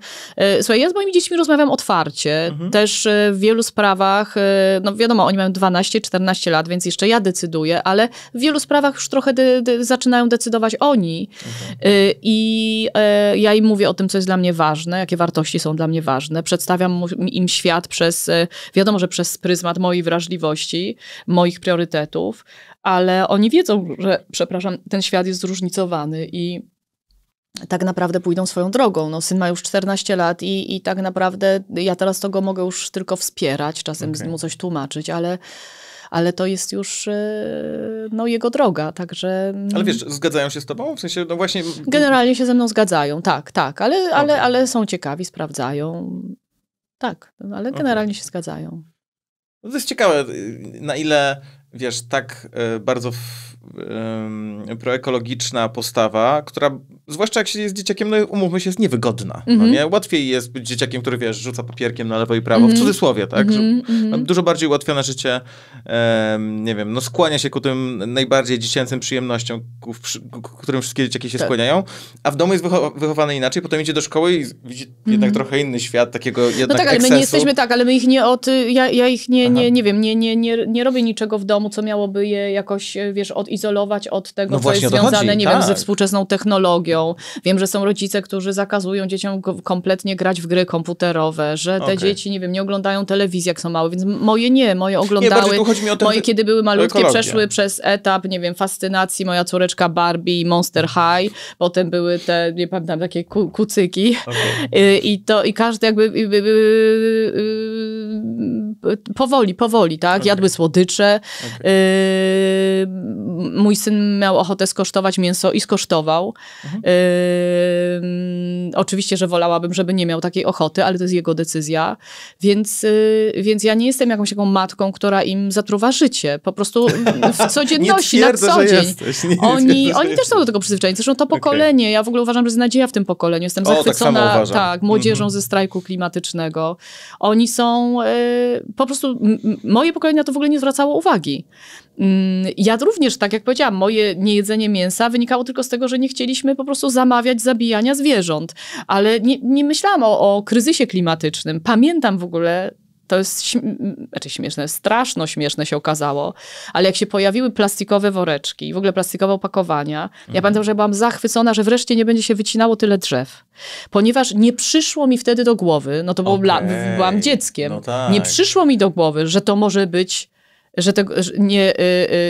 Słuchaj, ja z moimi dziećmi rozmawiam otwarcie. Mhm. Też w wielu sprawach, no wiadomo, oni mają dwanaście czternaście lat, więc jeszcze ja decyduję, ale w wielu sprawach już trochę de de zaczynają decydować oni. Mhm. I ja im mówię o tym, co jest dla mnie ważne. Ważne, jakie wartości są dla mnie ważne. Przedstawiam im świat przez, wiadomo, że przez pryzmat mojej wrażliwości, moich priorytetów, ale oni wiedzą, że, przepraszam, ten świat jest zróżnicowany i tak naprawdę pójdą swoją drogą. No, syn ma już czternaście lat i, i tak naprawdę ja teraz to go mogę już tylko wspierać, czasem okay. mu coś tłumaczyć, ale... ale to jest już no, jego droga, także... Ale wiesz, zgadzają się z tobą? W sensie, no właśnie... Generalnie się ze mną zgadzają, tak, tak, ale, okay. ale, ale są ciekawi, sprawdzają, tak, ale generalnie okay. się zgadzają. No to jest ciekawe, na ile, wiesz, tak bardzo w, um, proekologiczna postawa, która, zwłaszcza jak się jest dzieciakiem, no umówmy się, jest niewygodna. Mm-hmm. no, nie? Łatwiej jest być dzieciakiem, który, wiesz, rzuca papierkiem na lewo i prawo, mm-hmm. w cudzysłowie, tak? Mm-hmm. Że, no, dużo bardziej ułatwione życie, um, nie wiem, no skłania się ku tym najbardziej dziecięcym przyjemnościom, ku, ku, ku którym wszystkie dzieciaki się tak. skłaniają, a w domu jest wycho wychowany inaczej, potem idzie do szkoły i widzi mm-hmm. jednak trochę inny świat, takiego jednak No tak, ale eksesu. my nie jesteśmy tak, ale my ich nie od... Ja, ja ich nie, nie, nie wiem, nie, nie, nie, nie robię niczego w domu, co miałoby je jakoś, wiesz, odizolować od tego, no co jest związane, chodzi. nie tak. wiem, ze współczesną technologią. Wiem, że są rodzice, którzy zakazują dzieciom kompletnie grać w gry komputerowe, że te okay. dzieci, nie wiem, nie oglądają telewizji, jak są małe, więc moje nie, moje oglądały, nie, o ten, moje kiedy były malutkie, ekologię. przeszły przez etap, nie wiem, fascynacji, moja córeczka Barbie i Monster High, potem były te, nie pamiętam, takie ku, kucyki okay. i to, i każdy jakby y, y, y, y, powoli, powoli, tak, okay. jadły słodycze, okay. y, mój syn miał ochotę skosztować mięso i skosztował. Mhm. Yy, oczywiście, że wolałabym, żeby nie miał takiej ochoty, ale to jest jego decyzja, więc, yy, więc ja nie jestem jakąś taką matką, która im zatruwa życie, po prostu w codzienności, na co dzień. Oni, oni też są do tego przyzwyczajeni, zresztą to pokolenie, okay. ja w ogóle uważam, że jest nadzieja w tym pokoleniu, jestem zachwycona o, tak, tak młodzieżą mm-hmm. ze strajku klimatycznego. Oni są, yy, po prostu moje pokolenie na to w ogóle nie zwracało uwagi. Yy, ja również, tak jak powiedziałam, moje niejedzenie mięsa wynikało tylko z tego, że nie chcieliśmy po prostu zamawiać zabijania zwierząt. Ale nie, nie myślałam o, o kryzysie klimatycznym. Pamiętam w ogóle, to jest śm- znaczy śmieszne, straszno śmieszne się okazało, ale jak się pojawiły plastikowe woreczki i w ogóle plastikowe opakowania, mhm. ja pamiętam, że byłam zachwycona, że wreszcie nie będzie się wycinało tyle drzew. Ponieważ nie przyszło mi wtedy do głowy, no to okay. było, byłam dzieckiem, no tak. nie przyszło mi do głowy, że to może być że tego nie,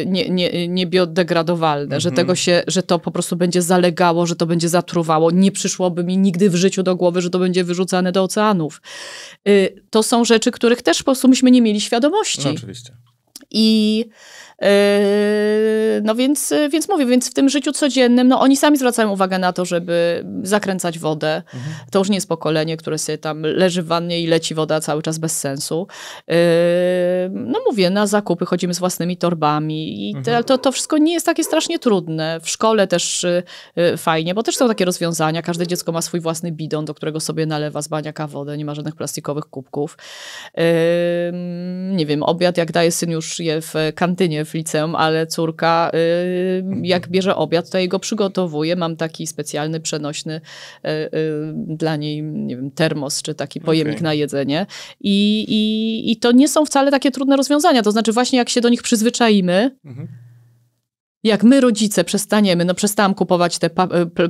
nie, nie, nie biodegradowalne, mm -hmm. że tego się, że to po prostu będzie zalegało, że to będzie zatruwało. Nie przyszłoby mi nigdy w życiu do głowy, że to będzie wyrzucane do oceanów. To są rzeczy, których też po prostu myśmy nie mieli świadomości. No, oczywiście. I yy, no więc, więc mówię, więc w tym życiu codziennym, no oni sami zwracają uwagę na to, żeby zakręcać wodę. Mhm. To już nie jest pokolenie, które sobie tam leży w wannie i leci woda cały czas bez sensu. Yy, no mówię, na zakupy chodzimy z własnymi torbami i te, to, to wszystko nie jest takie strasznie trudne. W szkole też yy, fajnie, bo też są takie rozwiązania. Każde dziecko ma swój własny bidon, do którego sobie nalewa z baniaka wodę, nie ma żadnych plastikowych kubków. Yy, nie wiem, obiad jak daje syn już je w kantynie w liceum, ale córka y, jak bierze obiad, to jej go przygotowuje. Mam taki specjalny, przenośny y, y, dla niej, nie wiem, termos, czy taki pojemnik okay. na jedzenie. I, i, I to nie są wcale takie trudne rozwiązania. To znaczy właśnie jak się do nich przyzwyczaimy, mhm. jak my rodzice przestaniemy, no przestałam kupować te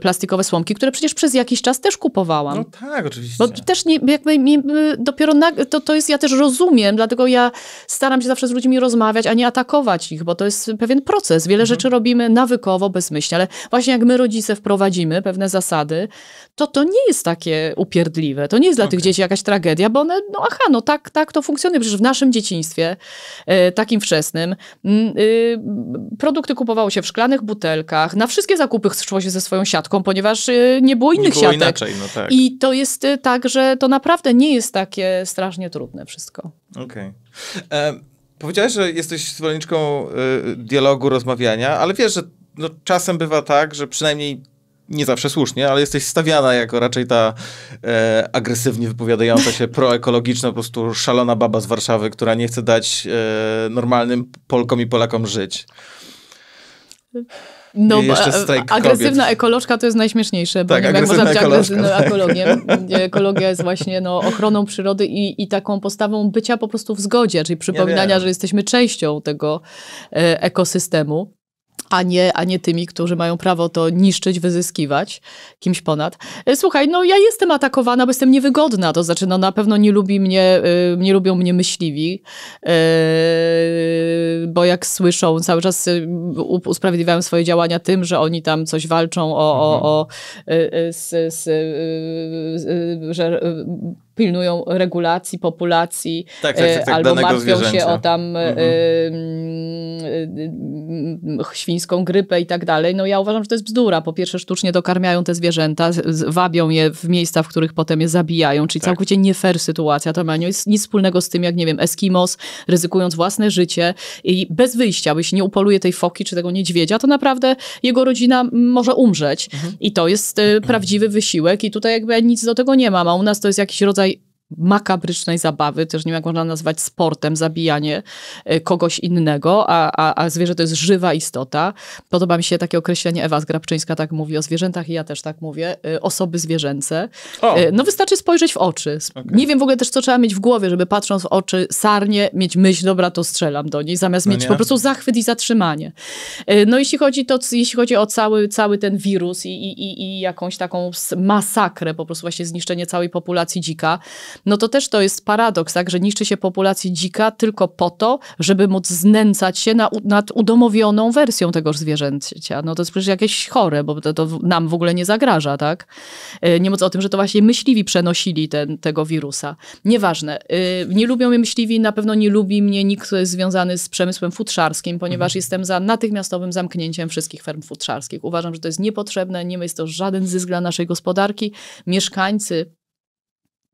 plastikowe słomki, które przecież przez jakiś czas też kupowałam. No tak, oczywiście. Bo też nie, jakby nie, dopiero na, to, to jest, ja też rozumiem, dlatego ja staram się zawsze z ludźmi rozmawiać, a nie atakować ich, bo to jest pewien proces. Wiele mhm. rzeczy robimy nawykowo, bezmyślnie, ale właśnie jak my rodzice wprowadzimy pewne zasady, to to nie jest takie upierdliwe. To nie jest dla okay. tych dzieci jakaś tragedia, bo one, no aha, no tak, tak to funkcjonuje. Przecież w naszym dzieciństwie, y, takim wczesnym, y, produkty kupowały się w szklanych butelkach. Na wszystkie zakupy szło się ze swoją siatką, ponieważ nie było innych nie było siatek. Inaczej, no tak. I to jest tak, że to naprawdę nie jest takie strasznie trudne wszystko. Okej. Okay. Powiedziałeś, że jesteś zwolenniczką y, dialogu, rozmawiania, ale wiesz, że no, czasem bywa tak, że przynajmniej nie zawsze słusznie, ale jesteś stawiana jako raczej ta e, agresywnie wypowiadająca się proekologiczna, po prostu szalona baba z Warszawy, która nie chce dać e, normalnym Polkom i Polakom żyć. No, agresywna kobiet. Ekolożka to jest najśmieszniejsze, bo tak, nie wiem, jak można być agresywnym ekologiem. Ekologia jest właśnie no, ochroną przyrody i, i taką postawą bycia po prostu w zgodzie, czyli przypominania, że jesteśmy częścią tego e, ekosystemu. A nie, a nie tymi, którzy mają prawo to niszczyć, wyzyskiwać kimś ponad. Słuchaj, no ja jestem atakowana, bo jestem niewygodna, to znaczy no na pewno nie lubi mnie, nie lubią mnie myśliwi, bo jak słyszą, cały czas usprawiedliwiają swoje działania tym, że oni tam coś walczą o, o, o z, z, że pilnują regulacji, populacji, tak, tak, tak, tak, albo martwią zwierzęcia. się o tam mhm. y, y, świńską grypę i tak dalej. No ja uważam, że to jest bzdura. Po pierwsze sztucznie dokarmiają te zwierzęta, wabią je w miejsca, w których potem je zabijają, czyli tak. całkowicie nie fair sytuacja. To ma nic, nic wspólnego z tym, jak nie wiem, Eskimos, ryzykując własne życie i bez wyjścia, bo jeśli nie upoluje tej foki czy tego niedźwiedzia, to naprawdę jego rodzina może umrzeć. Mhm. I to jest y, prawdziwy wysiłek i tutaj jakby nic do tego nie ma. A u nas to jest jakiś rodzaj makabrycznej zabawy, też nie wiem jak można nazwać sportem, zabijanie kogoś innego, a, a, a zwierzę to jest żywa istota. Podoba mi się takie określenie, Ewa Zgrabczyńska tak mówi o zwierzętach i ja też tak mówię, osoby zwierzęce. O. No wystarczy spojrzeć w oczy. Okay. Nie wiem w ogóle też co trzeba mieć w głowie, żeby patrząc w oczy sarnie, mieć myśl, dobra to strzelam do niej, zamiast no mieć nie. po prostu zachwyt i zatrzymanie. No jeśli chodzi, to, jeśli chodzi o cały, cały ten wirus i, i, i jakąś taką masakrę, po prostu właśnie zniszczenie całej populacji dzika, no to też to jest paradoks, tak, że niszczy się populację dzika tylko po to, żeby móc znęcać się na, nad udomowioną wersją tegoż zwierzęcia. No to jest przecież jakieś chore, bo to, to nam w ogóle nie zagraża, tak? Nie mówiąc o tym, że to właśnie myśliwi przenosili ten, tego wirusa. Nieważne. Nie lubią mnie myśliwi, na pewno nie lubi mnie nikt, kto jest związany z przemysłem futrzarskim, ponieważ mhm. jestem za natychmiastowym zamknięciem wszystkich ferm futrzarskich. Uważam, że to jest niepotrzebne, nie jest to żaden zysk dla naszej gospodarki. Mieszkańcy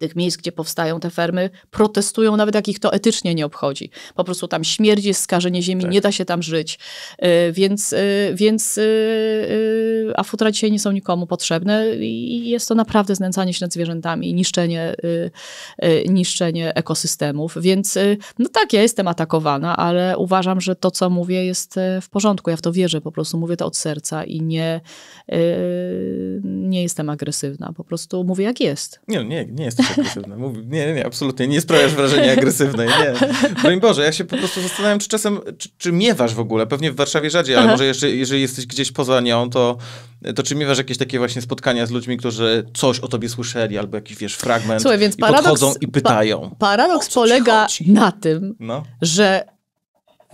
tych miejsc, gdzie powstają te fermy, protestują, nawet jak ich to etycznie nie obchodzi. Po prostu tam śmierdzi, jest skażenie ziemi, tak. nie da się tam żyć. Yy, więc, yy, więc yy, a futra dzisiaj nie są nikomu potrzebne i jest to naprawdę znęcanie się nad zwierzętami, niszczenie, yy, yy, niszczenie ekosystemów. Więc yy, no tak, ja jestem atakowana, ale uważam, że to, co mówię, jest w porządku. Ja w to wierzę, po prostu mówię to od serca i nie, yy, nie jestem agresywna. Po prostu mówię, jak jest. Nie, nie, nie jestem. Nie, nie, nie, absolutnie. Nie sprawiasz wrażenia agresywnej. Nie. Broń Boże, ja się po prostu zastanawiam, czy czasem, czy, czy miewasz w ogóle, pewnie w Warszawie rzadziej, ale Aha. może jeszcze, jeżeli jesteś gdzieś poza nią, to, to czy miewasz jakieś takie właśnie spotkania z ludźmi, którzy coś o tobie słyszeli, albo jakiś, wiesz, fragment. Słuchaj, więc i paradoks, podchodzą i pytają. Pa paradoks polega na tym, no. że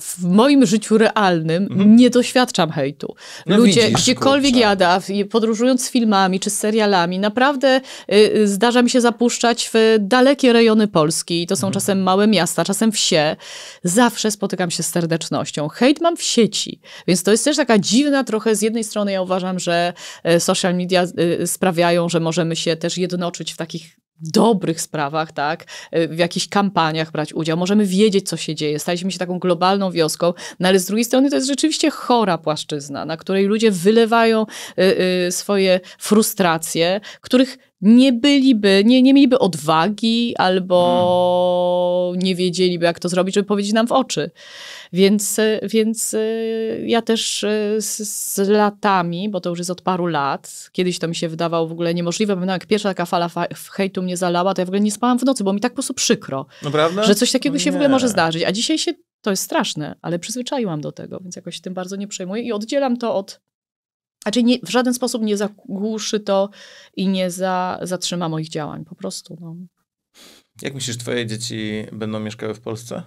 w moim życiu realnym mhm. nie doświadczam hejtu. No Ludzie, widzisz, gdziekolwiek kurczę. jada, podróżując z filmami czy z serialami, naprawdę y, zdarza mi się zapuszczać w dalekie rejony Polski. I to są mhm. czasem małe miasta, czasem wsie. Zawsze spotykam się z serdecznością. Hejt mam w sieci. Więc to jest też taka dziwna trochę, z jednej strony ja uważam, że y, social media y, sprawiają, że możemy się też jednoczyć w takich dobrych sprawach, tak, w jakichś kampaniach brać udział, możemy wiedzieć, co się dzieje, staliśmy się taką globalną wioską, no ale z drugiej strony to jest rzeczywiście chora płaszczyzna, na której ludzie wylewają y, y, swoje frustracje, których nie byliby, nie, nie mieliby odwagi albo hmm. nie wiedzieliby, jak to zrobić, żeby powiedzieć nam w oczy. Więc, więc ja też z, z latami, bo to już jest od paru lat, kiedyś to mi się wydawało w ogóle niemożliwe, bo jak pierwsza taka fala hejtu mnie zalała, to ja w ogóle nie spałam w nocy, bo mi tak po prostu przykro, Naprawdę? że coś takiego się nie. w ogóle może zdarzyć. A dzisiaj się, to jest straszne, ale przyzwyczaiłam do tego, więc jakoś się tym bardzo nie przejmuję i oddzielam to od... Znaczy nie, w żaden sposób nie zagłuszy to i nie za, zatrzyma moich działań, po prostu. No. Jak myślisz, twoje dzieci będą mieszkały w Polsce?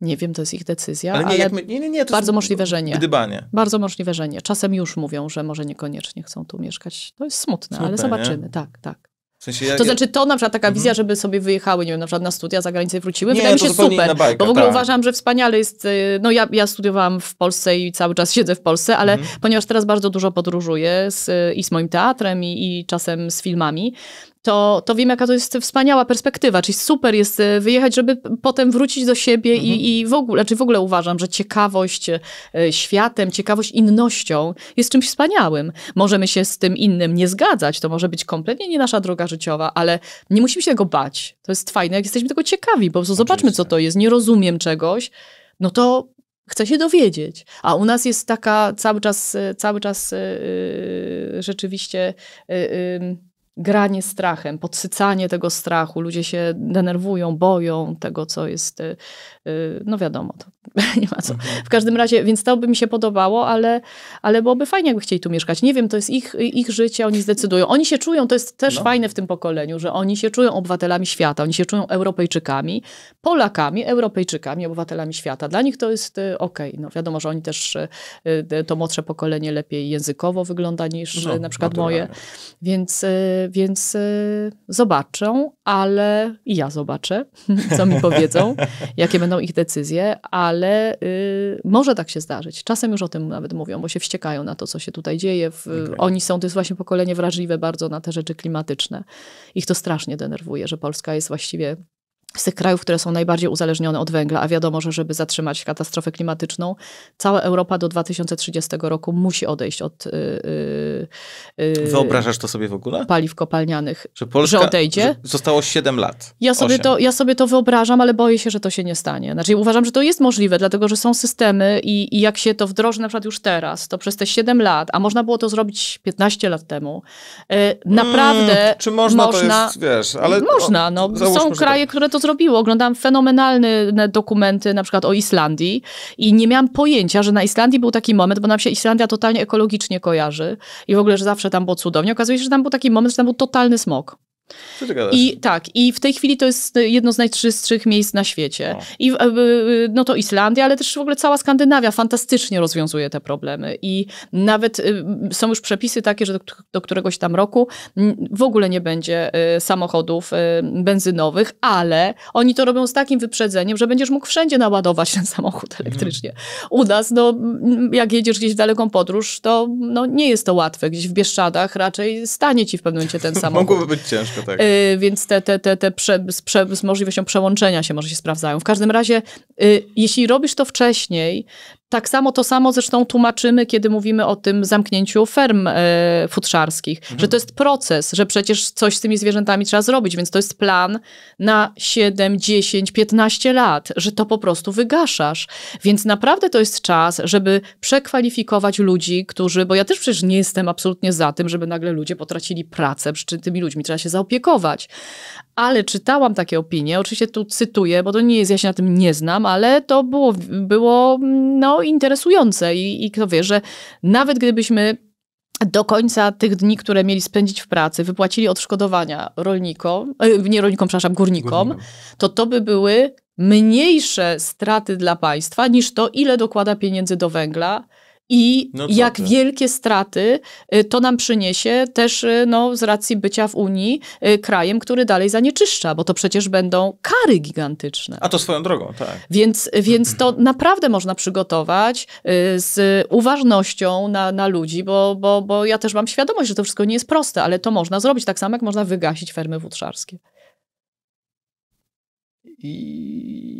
Nie wiem, to jest ich decyzja, ale, nie, ale jak my, nie, nie, nie, to bardzo możliwe, że nie. Gdybanie. Bardzo możliwe, że nie. Czasem już mówią, że może niekoniecznie chcą tu mieszkać. To jest smutne, smutne ale zobaczymy. Nie? Tak, tak. W sensie jak... To znaczy to na przykład taka mhm. wizja, żeby sobie wyjechały, nie wiem, na przykład na studia za granicę wróciły, nie, wydaje mi się super, bajka, bo w ogóle tak. uważam, że wspaniale jest, no ja, ja studiowałam w Polsce i cały czas siedzę w Polsce, ale mhm. ponieważ teraz bardzo dużo podróżuję z, i z moim teatrem i, i czasem z filmami, to, to wiem, jaka to jest wspaniała perspektywa, czyli super jest wyjechać, żeby potem wrócić do siebie mhm. i, i w ogóle, znaczy w ogóle uważam, że ciekawość światem, ciekawość innością jest czymś wspaniałym. Możemy się z tym innym nie zgadzać, to może być kompletnie nie nasza droga życiowa, ale nie musimy się tego bać. To jest fajne, jak jesteśmy tego ciekawi, bo zobaczmy, co to jest, nie rozumiem czegoś, no to chcę się dowiedzieć. A u nas jest taka cały czas, cały czas yy, rzeczywiście... Yy, yy, granie strachem, podsycanie tego strachu. Ludzie się denerwują, boją tego, co jest... No wiadomo, to nie ma co. W każdym razie, więc to by mi się podobało, ale, ale byłoby fajnie, jakby chcieli tu mieszkać. Nie wiem, to jest ich, ich życie, oni zdecydują. Oni się czują, to jest też no. fajne w tym pokoleniu, że oni się czują obywatelami świata, oni się czują Europejczykami, Polakami, Europejczykami, obywatelami świata. Dla nich to jest okej. Okay. No wiadomo, że oni też, to młodsze pokolenie lepiej językowo wygląda niż no, na przykład naturalnie. moje. Więc... Więc y, zobaczą, ale i ja zobaczę, co mi powiedzą, jakie będą ich decyzje, ale y, może tak się zdarzyć. Czasem już o tym nawet mówią, bo się wściekają na to, co się tutaj dzieje. W, okay. Oni są, to jest właśnie pokolenie wrażliwe bardzo na te rzeczy klimatyczne. Ich to strasznie denerwuje, że Polska jest właściwie z tych krajów, które są najbardziej uzależnione od węgla, a wiadomo, że żeby zatrzymać katastrofę klimatyczną, cała Europa do dwa tysiące trzydziestego roku musi odejść od... Yy, yy, Wyobrażasz to sobie w ogóle? Paliw kopalnianych. Że Polska że odejdzie? Że zostało siedem lat. Ja sobie, to, ja sobie to wyobrażam, ale boję się, że to się nie stanie. Znaczy uważam, że to jest możliwe, dlatego że są systemy i, i jak się to wdroży na przykład już teraz, to przez te siedem lat, a można było to zrobić piętnaście lat temu, yy, naprawdę hmm, czy można, można... to jest, wiesz, ale... Można, no. Są kraje, to... które to zrobiło. Oglądałam fenomenalne dokumenty na przykład o Islandii i nie miałam pojęcia, że na Islandii był taki moment, bo nam się Islandia totalnie ekologicznie kojarzy i w ogóle, że zawsze tam było cudownie. Okazuje się, że tam był taki moment, że tam był totalny smog. Co ty gadasz? I tak, i w tej chwili to jest jedno z najczystszych miejsc na świecie. O. I no to Islandia, ale też w ogóle cała Skandynawia fantastycznie rozwiązuje te problemy. I nawet są już przepisy takie, że do, do któregoś tam roku w ogóle nie będzie samochodów benzynowych, ale oni to robią z takim wyprzedzeniem, że będziesz mógł wszędzie naładować ten samochód elektrycznie. Mm. U nas, no, jak jedziesz gdzieś w daleką podróż, to no, nie jest to łatwe. Gdzieś w Bieszczadach raczej stanie ci w pewnym momencie ten samochód. Mogłoby być ciężko. Tak. Yy, więc te, te, te, te prze, z, prze, z możliwością przełączenia się może się sprawdzają. W każdym razie, yy, jeśli robisz to wcześniej, tak samo to samo zresztą tłumaczymy, kiedy mówimy o tym zamknięciu ferm e, futrzarskich, mhm. że to jest proces, że przecież coś z tymi zwierzętami trzeba zrobić, więc to jest plan na siedem, dziesięć, piętnaście lat, że to po prostu wygaszasz. Więc naprawdę to jest czas, żeby przekwalifikować ludzi, którzy, bo ja też przecież nie jestem absolutnie za tym, żeby nagle ludzie potracili pracę, przy czym tymi ludźmi trzeba się zaopiekować. Ale czytałam takie opinie, oczywiście tu cytuję, bo to nie jest, ja się na tym nie znam, ale to było, było no, interesujące i, i kto wie, że nawet gdybyśmy do końca tych dni, które mieli spędzić w pracy, wypłacili odszkodowania rolnikom, nie rolnikom, przepraszam, górnikom, Górnikom. to to by były mniejsze straty dla państwa niż to, ile dokłada pieniędzy do węgla. I no jak ty. wielkie straty to nam przyniesie też no, z racji bycia w Unii krajem, który dalej zanieczyszcza, bo to przecież będą kary gigantyczne. A to swoją drogą, tak. Więc, więc to naprawdę można przygotować z uważnością na, na ludzi, bo, bo, bo ja też mam świadomość, że to wszystko nie jest proste, ale to można zrobić tak samo, jak można wygasić fermy futrzarskie. I...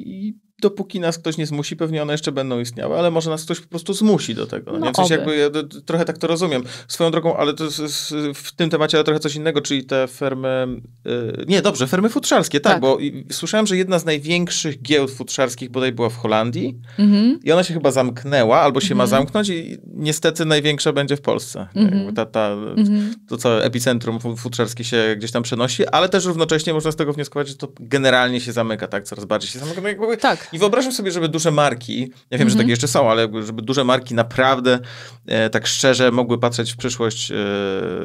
Dopóki nas ktoś nie zmusi, pewnie one jeszcze będą istniały, ale może nas ktoś po prostu zmusi do tego. No, nie? W sensie jakby, ja trochę tak to rozumiem. Swoją drogą, ale to jest w tym temacie ale trochę coś innego, czyli te fermy... Yy, nie, dobrze, fermy futrzarskie, tak, tak. bo i, słyszałem, że jedna z największych giełd futrzarskich bodaj była w Holandii mm-hmm. i ona się chyba zamknęła, albo się mm-hmm. ma zamknąć i niestety największa będzie w Polsce. Mm-hmm. ta, ta, mm-hmm. To całe epicentrum futrzarskie się gdzieś tam przenosi, ale też równocześnie można z tego wnioskować, że to generalnie się zamyka, tak? Coraz bardziej się zamyka. Jakby... Tak. I wyobrażam sobie, żeby duże marki, ja wiem, mm -hmm. że takie jeszcze są, ale żeby duże marki naprawdę e, tak szczerze mogły patrzeć w przyszłość e,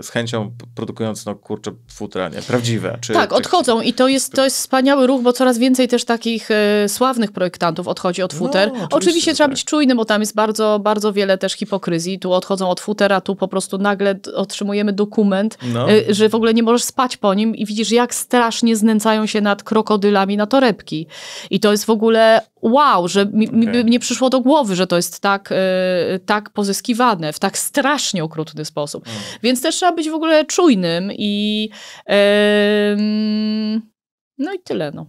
z chęcią, produkując, no kurczę, futra, nie? Prawdziwe. Czy tak, tych... odchodzą i to jest, to jest wspaniały ruch, bo coraz więcej też takich e, sławnych projektantów odchodzi od futer. No, oczywiście oczywiście tak. trzeba być czujnym, bo tam jest bardzo, bardzo wiele też hipokryzji. Tu odchodzą od futera, tu po prostu nagle otrzymujemy dokument, no. e, że w ogóle nie możesz spać po nim i widzisz, jak strasznie znęcają się nad krokodylami na torebki. I to jest w ogóle że wow, że mi, okay. mi nie przyszło do głowy, że to jest tak, y, tak pozyskiwane, w tak strasznie okrutny sposób. Mm. Więc też trzeba być w ogóle czujnym i y, no i tyle, no.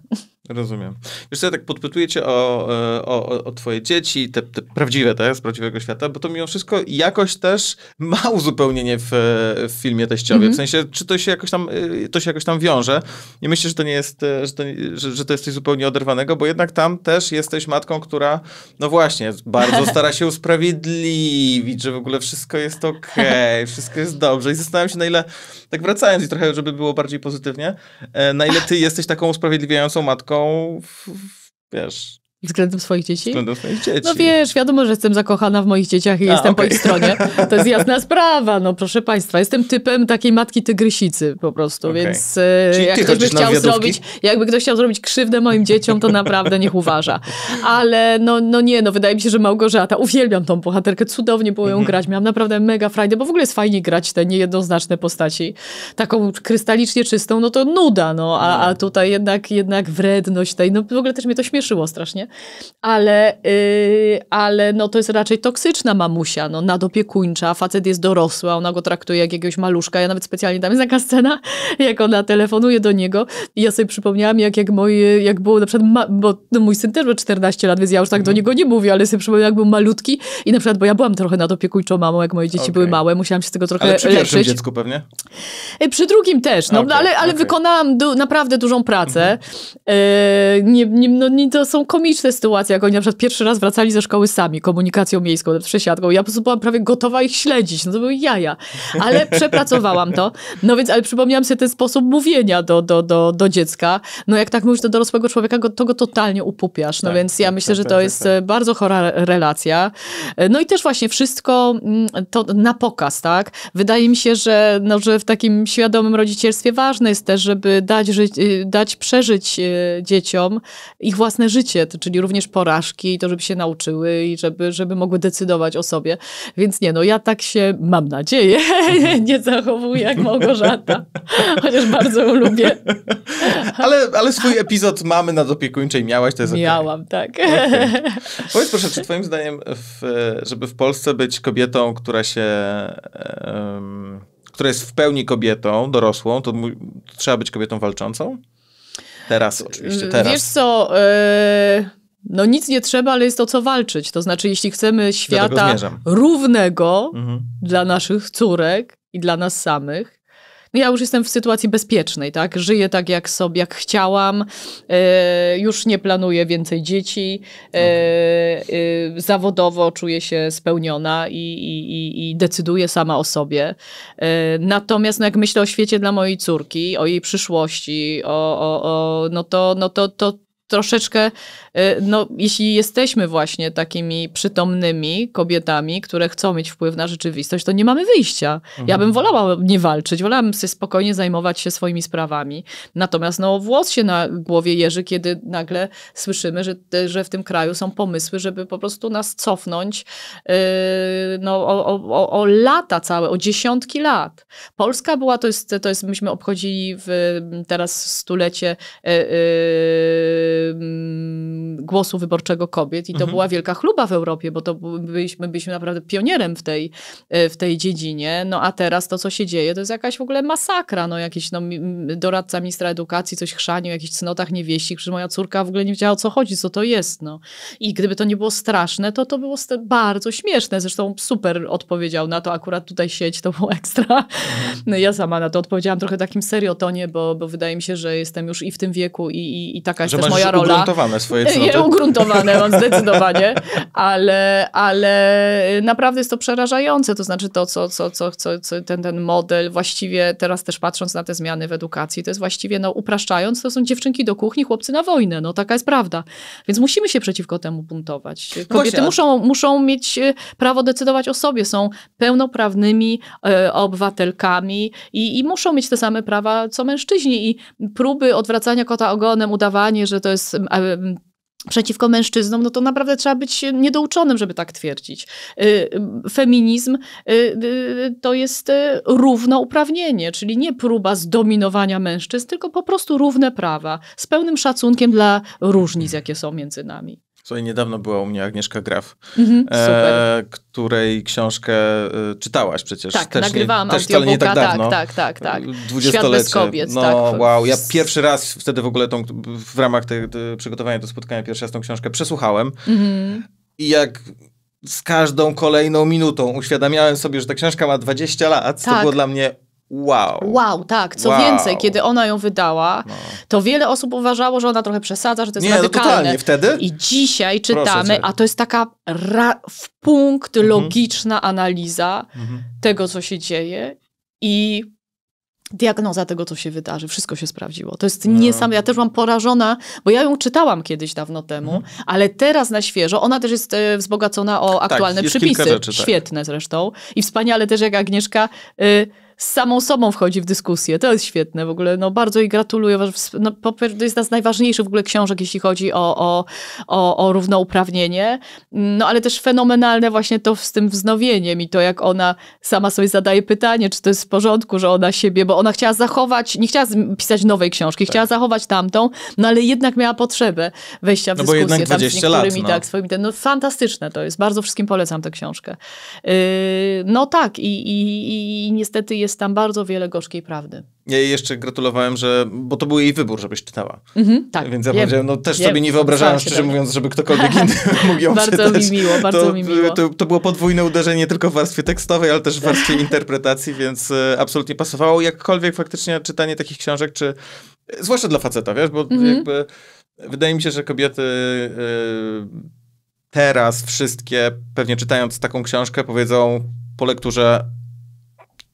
Rozumiem. Wiesz co, ja tak podpytuję cię o, o, o twoje dzieci, te, te prawdziwe, te z prawdziwego świata, bo to mimo wszystko jakoś też ma uzupełnienie w, w filmie Teściowie. Mm-hmm. W sensie, czy to się jakoś tam, to się jakoś tam wiąże. I myślę, że to nie jest, że to, że, że to jest coś zupełnie oderwanego, bo jednak tam też jesteś matką, która, no właśnie, bardzo stara się usprawiedliwić, że w ogóle wszystko jest okej, okay, wszystko jest dobrze. I zastanawiam się, na ile, tak wracając i trochę, żeby było bardziej pozytywnie, na ile ty jesteś taką usprawiedliwiającą matką, W, w, wiesz... Względem swoich dzieci? Względem swoich dzieci. No wiesz, wiadomo, że jestem zakochana w moich dzieciach i A, jestem okay. po ich stronie. To jest jasna sprawa, no proszę państwa. Jestem typem takiej matki tygrysicy po prostu, okay. więc Czyli jak ktoś by chciał zrobić, jakby ktoś chciał zrobić krzywdę moim dzieciom, to naprawdę niech uważa. Ale no, no nie, no wydaje mi się, że Małgorzata, uwielbiam tą bohaterkę, cudownie było ją mhm. grać, miałam naprawdę mega frajdę, bo w ogóle jest fajnie grać te niejednoznaczne postaci. Taką krystalicznie czystą, no to nuda, no. A, a tutaj jednak, jednak wredność tej, no w ogóle też mnie to śmieszyło strasznie. Ale, yy, ale no to jest raczej toksyczna mamusia, no, nadopiekuńcza, facet jest dorosła, ona go traktuje jak jakiegoś maluszka, ja nawet specjalnie, tam jest taka scena, jak ona telefonuje do niego i ja sobie przypomniałam, jak, jak, moje, jak było na przykład, ma, bo no, mój syn też ma czternaście lat, więc ja już tak do niego nie mówię, ale sobie przypomniałam, jak był malutki i na przykład, bo ja byłam trochę nadopiekuńczą mamą, jak moje dzieci okay. były małe, musiałam się z tego trochę leczyć. Ale przy pierwszym leczyć. dziecku pewnie? Przy drugim też, no, okay, ale, ale okay. wykonałam du naprawdę dużą pracę. Mhm. Yy, nie, nie, no, nie, to są komiczne sytuacje, jak oni na przykład pierwszy raz wracali ze szkoły sami, komunikacją miejską, przesiadką. Ja po prostu byłam prawie gotowa ich śledzić. No to były jaja. Ale przepracowałam to. No więc, ale przypomniałam sobie ten sposób mówienia do, do, do, do dziecka. No jak tak mówisz do dorosłego człowieka, go, to go totalnie upupiasz. No tak, więc ja myślę, że to jest bardzo chora relacja. No i też właśnie wszystko to na pokaz, tak? Wydaje mi się, że, no, że w takim świadomym rodzicielstwie ważne jest też, żeby dać, dać przeżyć dzieciom ich własne życie, czyli również porażki i to, żeby się nauczyły i żeby, żeby mogły decydować o sobie. Więc nie, no ja tak się, mam nadzieję, nie zachowuję jak Małgorzata. Chociaż bardzo ją lubię. Ale, ale swój epizod mamy nadopiekuńczej miałaś, to jest okej. Miałam, tak. Okay. Powiedz proszę, czy twoim zdaniem, w, żeby w Polsce być kobietą, która się... Um, która jest w pełni kobietą, dorosłą, to, to trzeba być kobietą walczącą? Teraz oczywiście, teraz. Wiesz co, yy, no nic nie trzeba, ale jest o co walczyć. To znaczy, jeśli chcemy świata równego mhm. dla naszych córek i dla nas samych, ja już jestem w sytuacji bezpiecznej, tak? Żyję tak, jak sobie, jak chciałam. E, już nie planuję więcej dzieci. E, e, zawodowo czuję się spełniona i, i, i decyduję sama o sobie. E, natomiast no, jak myślę o świecie dla mojej córki, o jej przyszłości, o, o, o, no to, no to, to troszeczkę, no jeśli jesteśmy właśnie takimi przytomnymi kobietami, które chcą mieć wpływ na rzeczywistość, to nie mamy wyjścia. Mhm. Ja bym wolała nie walczyć, wolałabym sobie spokojnie zajmować się swoimi sprawami. Natomiast no włos się na głowie jeży, kiedy nagle słyszymy, że, że w tym kraju są pomysły, żeby po prostu nas cofnąć yy, no, o, o, o lata całe, o dziesiątki lat. Polska była, to jest, to jest myśmy obchodzili w, teraz stulecie yy, yy, głosu wyborczego kobiet i to mhm. była wielka chluba w Europie, bo to byliśmy, byliśmy naprawdę pionierem w tej, w tej dziedzinie, no a teraz to, co się dzieje, to jest jakaś w ogóle masakra, no jakiś no, doradca ministra edukacji coś chrzanił, o jakichś cnotach niewieścich, że moja córka w ogóle nie wiedziała, o co chodzi, co to jest, no. I gdyby to nie było straszne, to to było bardzo śmieszne, zresztą super odpowiedział na to, akurat tutaj sieć, to było ekstra. No, ja sama na to odpowiedziałam trochę takim seriotonie, bo, bo wydaje mi się, że jestem już i w tym wieku i, i, i taka jest też moja rola. Ugruntowane swoje cnoty. Ugruntowane mam zdecydowanie, ale, ale naprawdę jest to przerażające. To znaczy to, co, co, co, co ten, ten model właściwie, teraz też patrząc na te zmiany w edukacji, to jest właściwie, no upraszczając, to są dziewczynki do kuchni, chłopcy na wojnę. No taka jest prawda. Więc musimy się przeciwko temu buntować. Kobiety Właśnie. muszą, muszą mieć prawo decydować o sobie. Są pełnoprawnymi e, obywatelkami i, i muszą mieć te same prawa, co mężczyźni. I próby odwracania kota ogonem, udawanie, że to jest przeciwko mężczyznom, no to naprawdę trzeba być niedouczonym, żeby tak twierdzić. Feminizm to jest równouprawnienie, czyli nie próba zdominowania mężczyzn, tylko po prostu równe prawa, z pełnym szacunkiem dla różnic, jakie są między nami. Słuchaj, niedawno była u mnie Agnieszka Graff, mhm, e, której książkę czytałaś przecież. Tak, też nagrywałam audiobooka, nie tak, dawno, tak, tak, tak, tak. Świat bez kobiet. No, tak. Wow, ja pierwszy raz wtedy w ogóle tą, w ramach te, te przygotowania do spotkania pierwszy raz tą książkę przesłuchałem. Mhm. I jak z każdą kolejną minutą uświadamiałem sobie, że ta książka ma dwadzieścia lat, tak. To było dla mnie... Wow. Wow, tak. Co wow. więcej, kiedy ona ją wydała, no. to wiele osób uważało, że ona trochę przesadza, że to jest Nie, radykalne. No totalnie. Wtedy? I dzisiaj czytamy, a to jest taka w punkt mhm. logiczna analiza mhm. tego, co się dzieje i diagnoza tego, co się wydarzy. Wszystko się sprawdziło. To jest no. niesamowite. Ja też byłam porażona, bo ja ją czytałam kiedyś dawno temu, mhm. ale teraz na świeżo. Ona też jest e, wzbogacona o aktualne tak, przepisy. Rzeczy, tak. Świetne zresztą. I wspaniale też, jak Agnieszka... Y, z samą sobą wchodzi w dyskusję. To jest świetne w ogóle. No, bardzo jej gratuluję. No, to jest jedna z najważniejszych w ogóle książek, jeśli chodzi o, o, o, o równouprawnienie. No, ale też fenomenalne właśnie to z tym wznowieniem i to, jak ona sama sobie zadaje pytanie, czy to jest w porządku, że ona siebie, bo ona chciała zachować, nie chciała pisać nowej książki, tak. chciała zachować tamtą, no ale jednak miała potrzebę wejścia w no, dyskusję. Bo jednak dwadzieścia tam z niektórymi, lat, no. Tak, swoimi, no, fantastyczne to jest. Bardzo wszystkim polecam tę książkę. Yy, no tak. I, i, i niestety jest Jest tam bardzo wiele gorzkiej prawdy. Ja jej jeszcze gratulowałem, że, bo to był jej wybór, żebyś czytała. Mm-hmm, tak. Więc ja wiem, powiedziałem, no też wiem, sobie nie wyobrażałem, szczerze mówiąc, żeby ktokolwiek inny mógł ją bardzo czytać. Mi miło, bardzo to, mi miło. To, to było podwójne uderzenie tylko w warstwie tekstowej, ale też w warstwie interpretacji, więc y, absolutnie pasowało. Jakkolwiek faktycznie czytanie takich książek, czy zwłaszcza dla faceta, wiesz, bo mm-hmm. jakby wydaje mi się, że kobiety... Y, teraz wszystkie, pewnie czytając taką książkę, powiedzą po lekturze...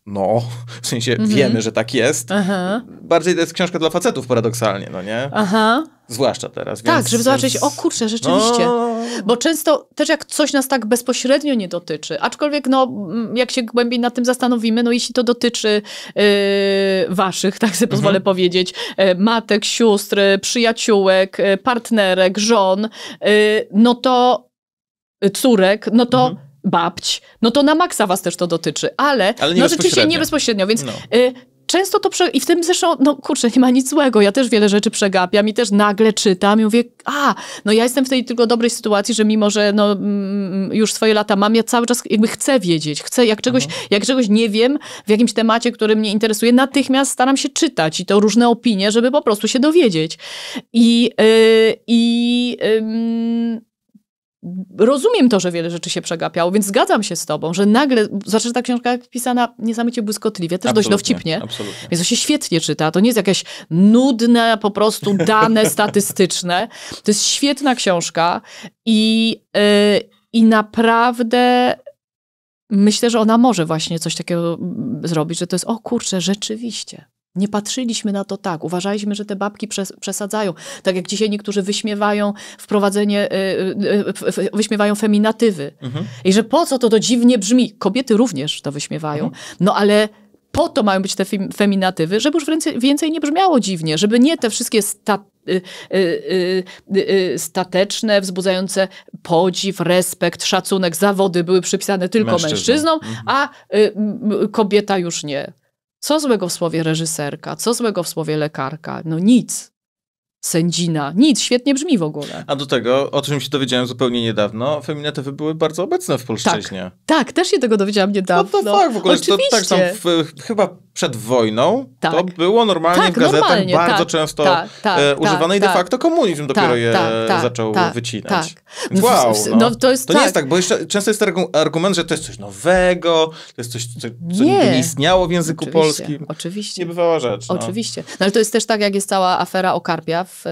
No, w sensie mm -hmm. wiemy, że tak jest. Aha. Bardziej to jest książka dla facetów paradoksalnie, no nie? Aha. Zwłaszcza teraz. Tak, więc, żeby zobaczyć, więc... o kurczę, rzeczywiście. No... Bo często też jak coś nas tak bezpośrednio nie dotyczy, aczkolwiek no, jak się głębiej nad tym zastanowimy, no jeśli to dotyczy yy, waszych, tak sobie pozwolę mhm. powiedzieć, yy, matek, sióstr, przyjaciółek, yy, partnerek, żon, yy, no to yy, córek, no to mhm. babć, no to na maksa was też to dotyczy, ale, ale no rzeczywiście nie bezpośrednio, więc no. y, często to, prze... i w tym zresztą, no kurczę, nie ma nic złego, ja też wiele rzeczy przegapiam i też nagle czytam i mówię, a, no ja jestem w tej tylko dobrej sytuacji, że mimo, że no, mm, już swoje lata mam, ja cały czas jakby chcę wiedzieć, chcę, jak czegoś, mhm. jak czegoś nie wiem, w jakimś temacie, który mnie interesuje, natychmiast staram się czytać i to różne opinie, żeby po prostu się dowiedzieć. I... i y, y, y, Rozumiem to, że wiele rzeczy się przegapiało, więc zgadzam się z tobą, że nagle, zwłaszcza ta książka pisana niesamowicie błyskotliwie, też absolutnie, dość dowcipnie, absolutnie. Więc to się świetnie czyta, to nie jest jakieś nudne po prostu dane statystyczne, to jest świetna książka i, yy, i naprawdę... Myślę, że ona może właśnie coś takiego zrobić, że to jest, o kurczę, rzeczywiście. Nie patrzyliśmy na to tak. Uważaliśmy, że te babki przes przesadzają. Tak jak dzisiaj niektórzy wyśmiewają wprowadzenie, yy, yy, wyśmiewają feminatywy. Mhm. I że po co to, to dziwnie brzmi. Kobiety również to wyśmiewają. Mhm. No ale... Po to mają być te feminatywy, żeby już więcej nie brzmiało dziwnie, żeby nie te wszystkie sta, y, y, y, y, stateczne, wzbudzające podziw, respekt, szacunek, zawody były przypisane tylko Mężczyzna. mężczyznom, mhm. a y, kobieta już nie. Co złego w słowie reżyserka, co złego w słowie lekarka, no nic. Sędzina. Nic, świetnie brzmi w ogóle. A do tego, o czym się dowiedziałem zupełnie niedawno, feminatywy były bardzo obecne w polszczyźnie. Tak, tak też się tego dowiedziałam niedawno. No to fakt w ogóle. To, tak tam w, chyba przed wojną tak. to było normalnie tak, w gazetach normalnie, bardzo tak, często tak, tak, e, używane tak, i de facto komunizm tak, dopiero je tak, zaczął tak, wycinać. Tak. Więc wow, no, no, to jest to tak. nie jest tak, bo jeszcze często jest argument, że to jest coś nowego, to jest coś, co nie, nie istniało w języku oczywiście, polskim. Oczywiście. Niebywała rzecz. No. Oczywiście. No ale to jest też tak, jak jest cała afera o karpia w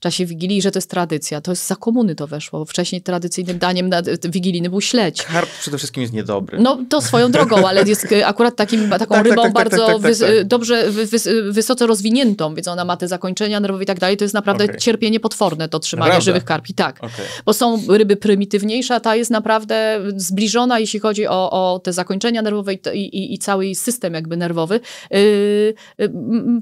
czasie Wigilii, że to jest tradycja. To jest za komuny to weszło. Wcześniej tradycyjnym daniem wigilijnym był śledź. Karp przede wszystkim jest niedobry. No to swoją drogą, ale jest akurat takim, taką tak, rybą tak, tak, bardzo tak, tak, wys tak. dobrze, wys wysoce rozwiniętą, więc ona ma te zakończenia nerwowe i tak dalej, to jest naprawdę okay. cierpienie potworne to trzymanie Prawda. żywych karpi. Tak, okay. bo są ryby prymitywniejsze, a ta jest naprawdę zbliżona, jeśli chodzi o, o te zakończenia nerwowe i, i, i cały system jakby nerwowy. Yy, yy,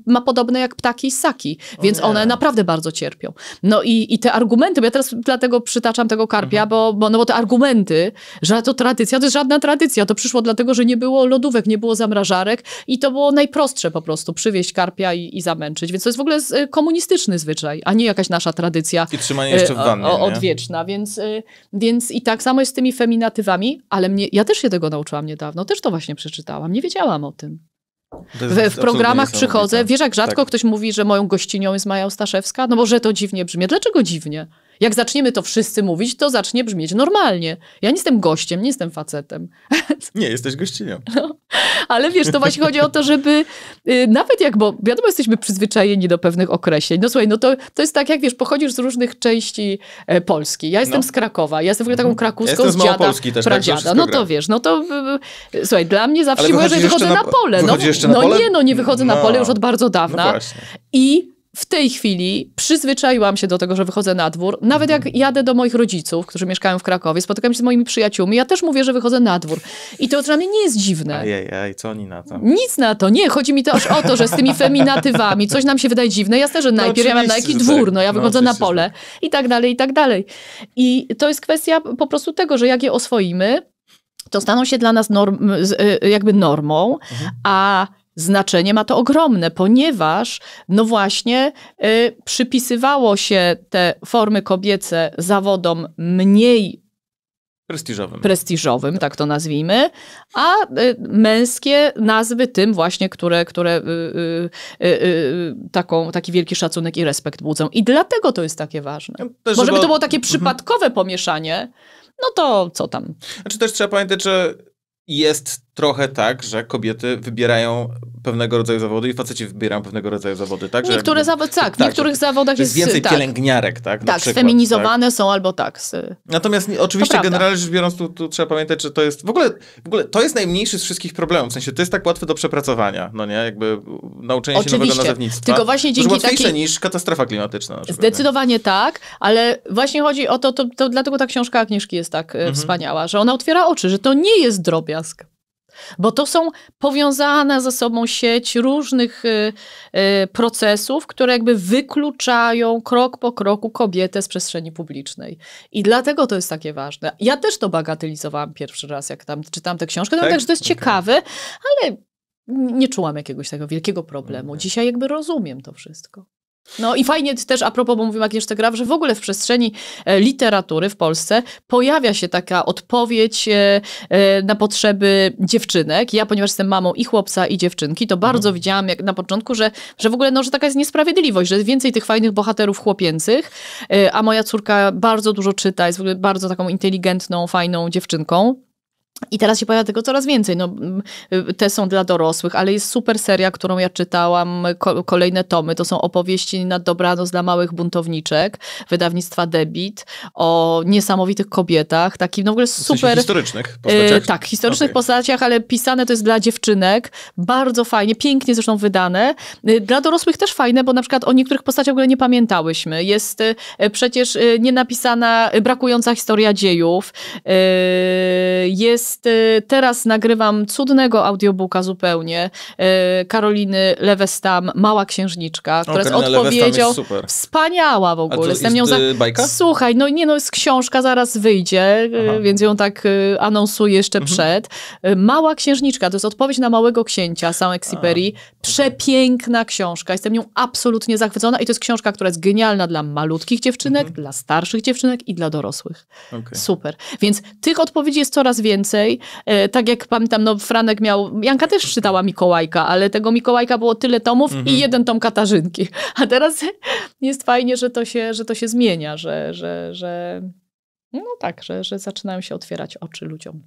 ma podobne jak ptaki i ssaki, więc oh, yeah. one naprawdę bardzo cierpią. No i, i te argumenty, bo ja teraz dlatego przytaczam tego karpia, mhm. bo, bo, no bo te argumenty, że to tradycja, to jest żadna tradycja, to przyszło dlatego, że nie było lodówek, nie było zamrażarek i to było najprostsze po prostu, przywieźć karpia i, i zamęczyć. Więc to jest w ogóle komunistyczny zwyczaj, a nie jakaś nasza tradycja I trzymanie jeszcze w wannie, o, odwieczna. Więc, więc i tak samo jest z tymi feminatywami, ale mnie, ja też się tego nauczyłam niedawno, też to właśnie przeczytałam, nie wiedziałam o tym. W, w programach przychodzę, wiesz jak rzadko tak. ktoś mówi, że moją gościnią jest Maja Ostaszewska? No może to dziwnie brzmi. Dlaczego dziwnie? Jak zaczniemy to wszyscy mówić, to zacznie brzmieć normalnie. Ja nie jestem gościem, nie jestem facetem. Nie, jesteś gościnią. No, ale wiesz, to właśnie chodzi o to, żeby yy, nawet jak, bo wiadomo, jesteśmy przyzwyczajeni do pewnych określeń. No słuchaj, no to, to jest tak, jak wiesz, pochodzisz z różnych części e, Polski. Ja jestem no. z Krakowa, ja jestem w ogóle taką krakuską ja z, z dziada, też, pradziada. Tak, no to wiesz, no to yy, yy, słuchaj, dla mnie zawsze było, że wychodzę na, na pole. No, na no pole? nie, no nie wychodzę no. na pole już od bardzo dawna. No właśnie. I w tej chwili przyzwyczaiłam się do tego, że wychodzę na dwór. Nawet jak jadę do moich rodziców, którzy mieszkają w Krakowie, spotykam się z moimi przyjaciółmi, ja też mówię, że wychodzę na dwór. I to dla mnie nie jest dziwne. Ej, ej, co oni na to? Nic na to, nie. Chodzi mi też o to, że z tymi feminatywami coś nam się wydaje dziwne. Jasne, że najpierw no, ja mam na jakiś dwór, no ja no, wychodzę na pole i tak dalej, i tak dalej. I to jest kwestia po prostu tego, że jak je oswoimy, to staną się dla nas norm, jakby normą, mhm. a znaczenie ma to ogromne, ponieważ no właśnie y, przypisywało się te formy kobiece zawodom mniej prestiżowym, prestiżowym tak to nazwijmy, a y, męskie nazwy tym właśnie, które, które y, y, y, taką, taki wielki szacunek i respekt budzą. I dlatego to jest takie ważne. Ja też, bo żeby bo... to było takie przypadkowe mhm. pomieszanie, no to co tam. Znaczy też trzeba pamiętać, że jest trochę tak, że kobiety wybierają pewnego rodzaju zawody i faceci wybierają pewnego rodzaju zawody. Tak? Że Niektóre jakby, tak, w tak, niektórych że, zawodach że jest więcej tak. pielęgniarek. Tak, tak przykład, sfeminizowane tak. są albo tak. Natomiast nie, oczywiście generalnie rzecz biorąc, tu, tu trzeba pamiętać, że to jest w ogóle, w ogóle to jest najmniejszy z wszystkich problemów. W sensie to jest tak łatwe do przepracowania, no nie? Jakby nauczenie oczywiście. się nowego nazewnictwa. Tylko właśnie dzięki łatwiejsze takiej... niż katastrofa klimatyczna. Zdecydowanie tak, ale właśnie chodzi o to, to, to dlatego ta książka Agnieszki jest tak mhm. wspaniała, że ona otwiera oczy, że to nie jest drobiazg. Bo to są powiązane ze sobą sieć różnych y, y, procesów, które jakby wykluczają krok po kroku kobietę z przestrzeni publicznej. I dlatego to jest takie ważne. Ja też to bagatelizowałam pierwszy raz, jak tam czytałam tę książkę. Tak, że to jest okay. ciekawe, ale nie czułam jakiegoś tego wielkiego problemu. Okay. Dzisiaj jakby rozumiem to wszystko. No i fajnie też, a propos, bo mówimy Agnieszce Graff, że w ogóle w przestrzeni literatury w Polsce pojawia się taka odpowiedź na potrzeby dziewczynek. Ja, ponieważ jestem mamą i chłopca, i dziewczynki, to bardzo mhm. widziałam jak na początku, że, że w ogóle no, że taka jest niesprawiedliwość, że więcej tych fajnych bohaterów chłopięcych, a moja córka bardzo dużo czyta, jest w ogóle bardzo taką inteligentną, fajną dziewczynką. I teraz się pojawia tego coraz więcej. No, te są dla dorosłych, ale jest super seria, którą ja czytałam, ko kolejne tomy. To są opowieści na dobranoc dla małych buntowniczek, wydawnictwa Debit, o niesamowitych kobietach, takich no w ogóle super... W sensie historycznych postaciach? Y tak, historycznych okay. postaciach, ale pisane to jest dla dziewczynek. Bardzo fajnie, pięknie zresztą wydane. Y dla dorosłych też fajne, bo na przykład o niektórych postaciach w ogóle nie pamiętałyśmy. Jest y przecież y nienapisana, y brakująca historia dziejów. Y jest Teraz nagrywam cudnego audiobooka zupełnie Karoliny Lewestam, Mała Księżniczka, która o, jest odpowiedzią jest wspaniała w ogóle. Jestem nią za... bajka? Słuchaj, no nie, no jest książka, zaraz wyjdzie, Aha. więc ją tak anonsuję jeszcze mhm. przed. Mała Księżniczka, to jest odpowiedź na Małego Księcia Saint-Exupéry. Przepiękna książka, jestem nią absolutnie zachwycona i to jest książka, która jest genialna dla malutkich dziewczynek, mhm. dla starszych dziewczynek i dla dorosłych. Okay. Super. Więc tych odpowiedzi jest coraz więcej. Tak jak pamiętam, no Franek miał, Janka też czytała Mikołajka, ale tego Mikołajka było tyle tomów mm-hmm. i jeden tom Katarzynki. A teraz jest fajnie, że to się, że to się zmienia, że, że, że no tak, że, że zaczynają się otwierać oczy ludziom.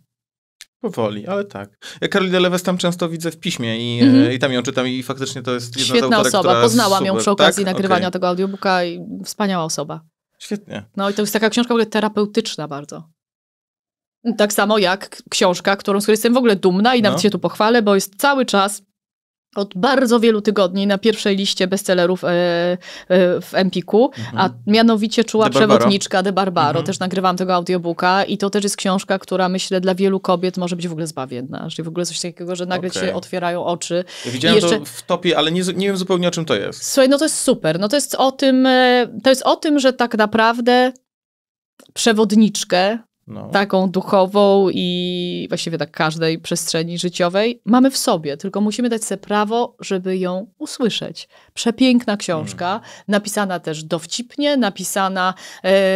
Powoli, ale tak. Ja Karolinę Lewestam często widzę w piśmie i, mm-hmm. i tam ją czytam i faktycznie to jest jedna Świetna z autorek, osoba, poznałam super. ją przy okazji tak? nagrywania okay. tego audiobooka i wspaniała osoba. Świetnie. No i to jest taka książka w ogóle terapeutyczna bardzo. Tak samo jak książka, którą z której jestem w ogóle dumna i nawet no. się tu pochwalę, bo jest cały czas od bardzo wielu tygodni na pierwszej liście bestsellerów e, e, w Empiku, mhm. a mianowicie Czuła przewodniczka de Barbaro. Mhm. Też nagrywam tego audiobooka i to też jest książka, która myślę dla wielu kobiet może być w ogóle zbawienna. Czyli w ogóle coś takiego, że nagle okay. ci się otwierają oczy. Ja widziałem I jeszcze... to w topie, ale nie, nie wiem zupełnie o czym to jest. Słuchaj, no to jest super. No to jest o tym, to jest o tym, że tak naprawdę przewodniczkę No. taką duchową i właściwie tak każdej przestrzeni życiowej mamy w sobie, tylko musimy dać sobie prawo, żeby ją usłyszeć. Przepiękna książka, mm. napisana też dowcipnie, napisana,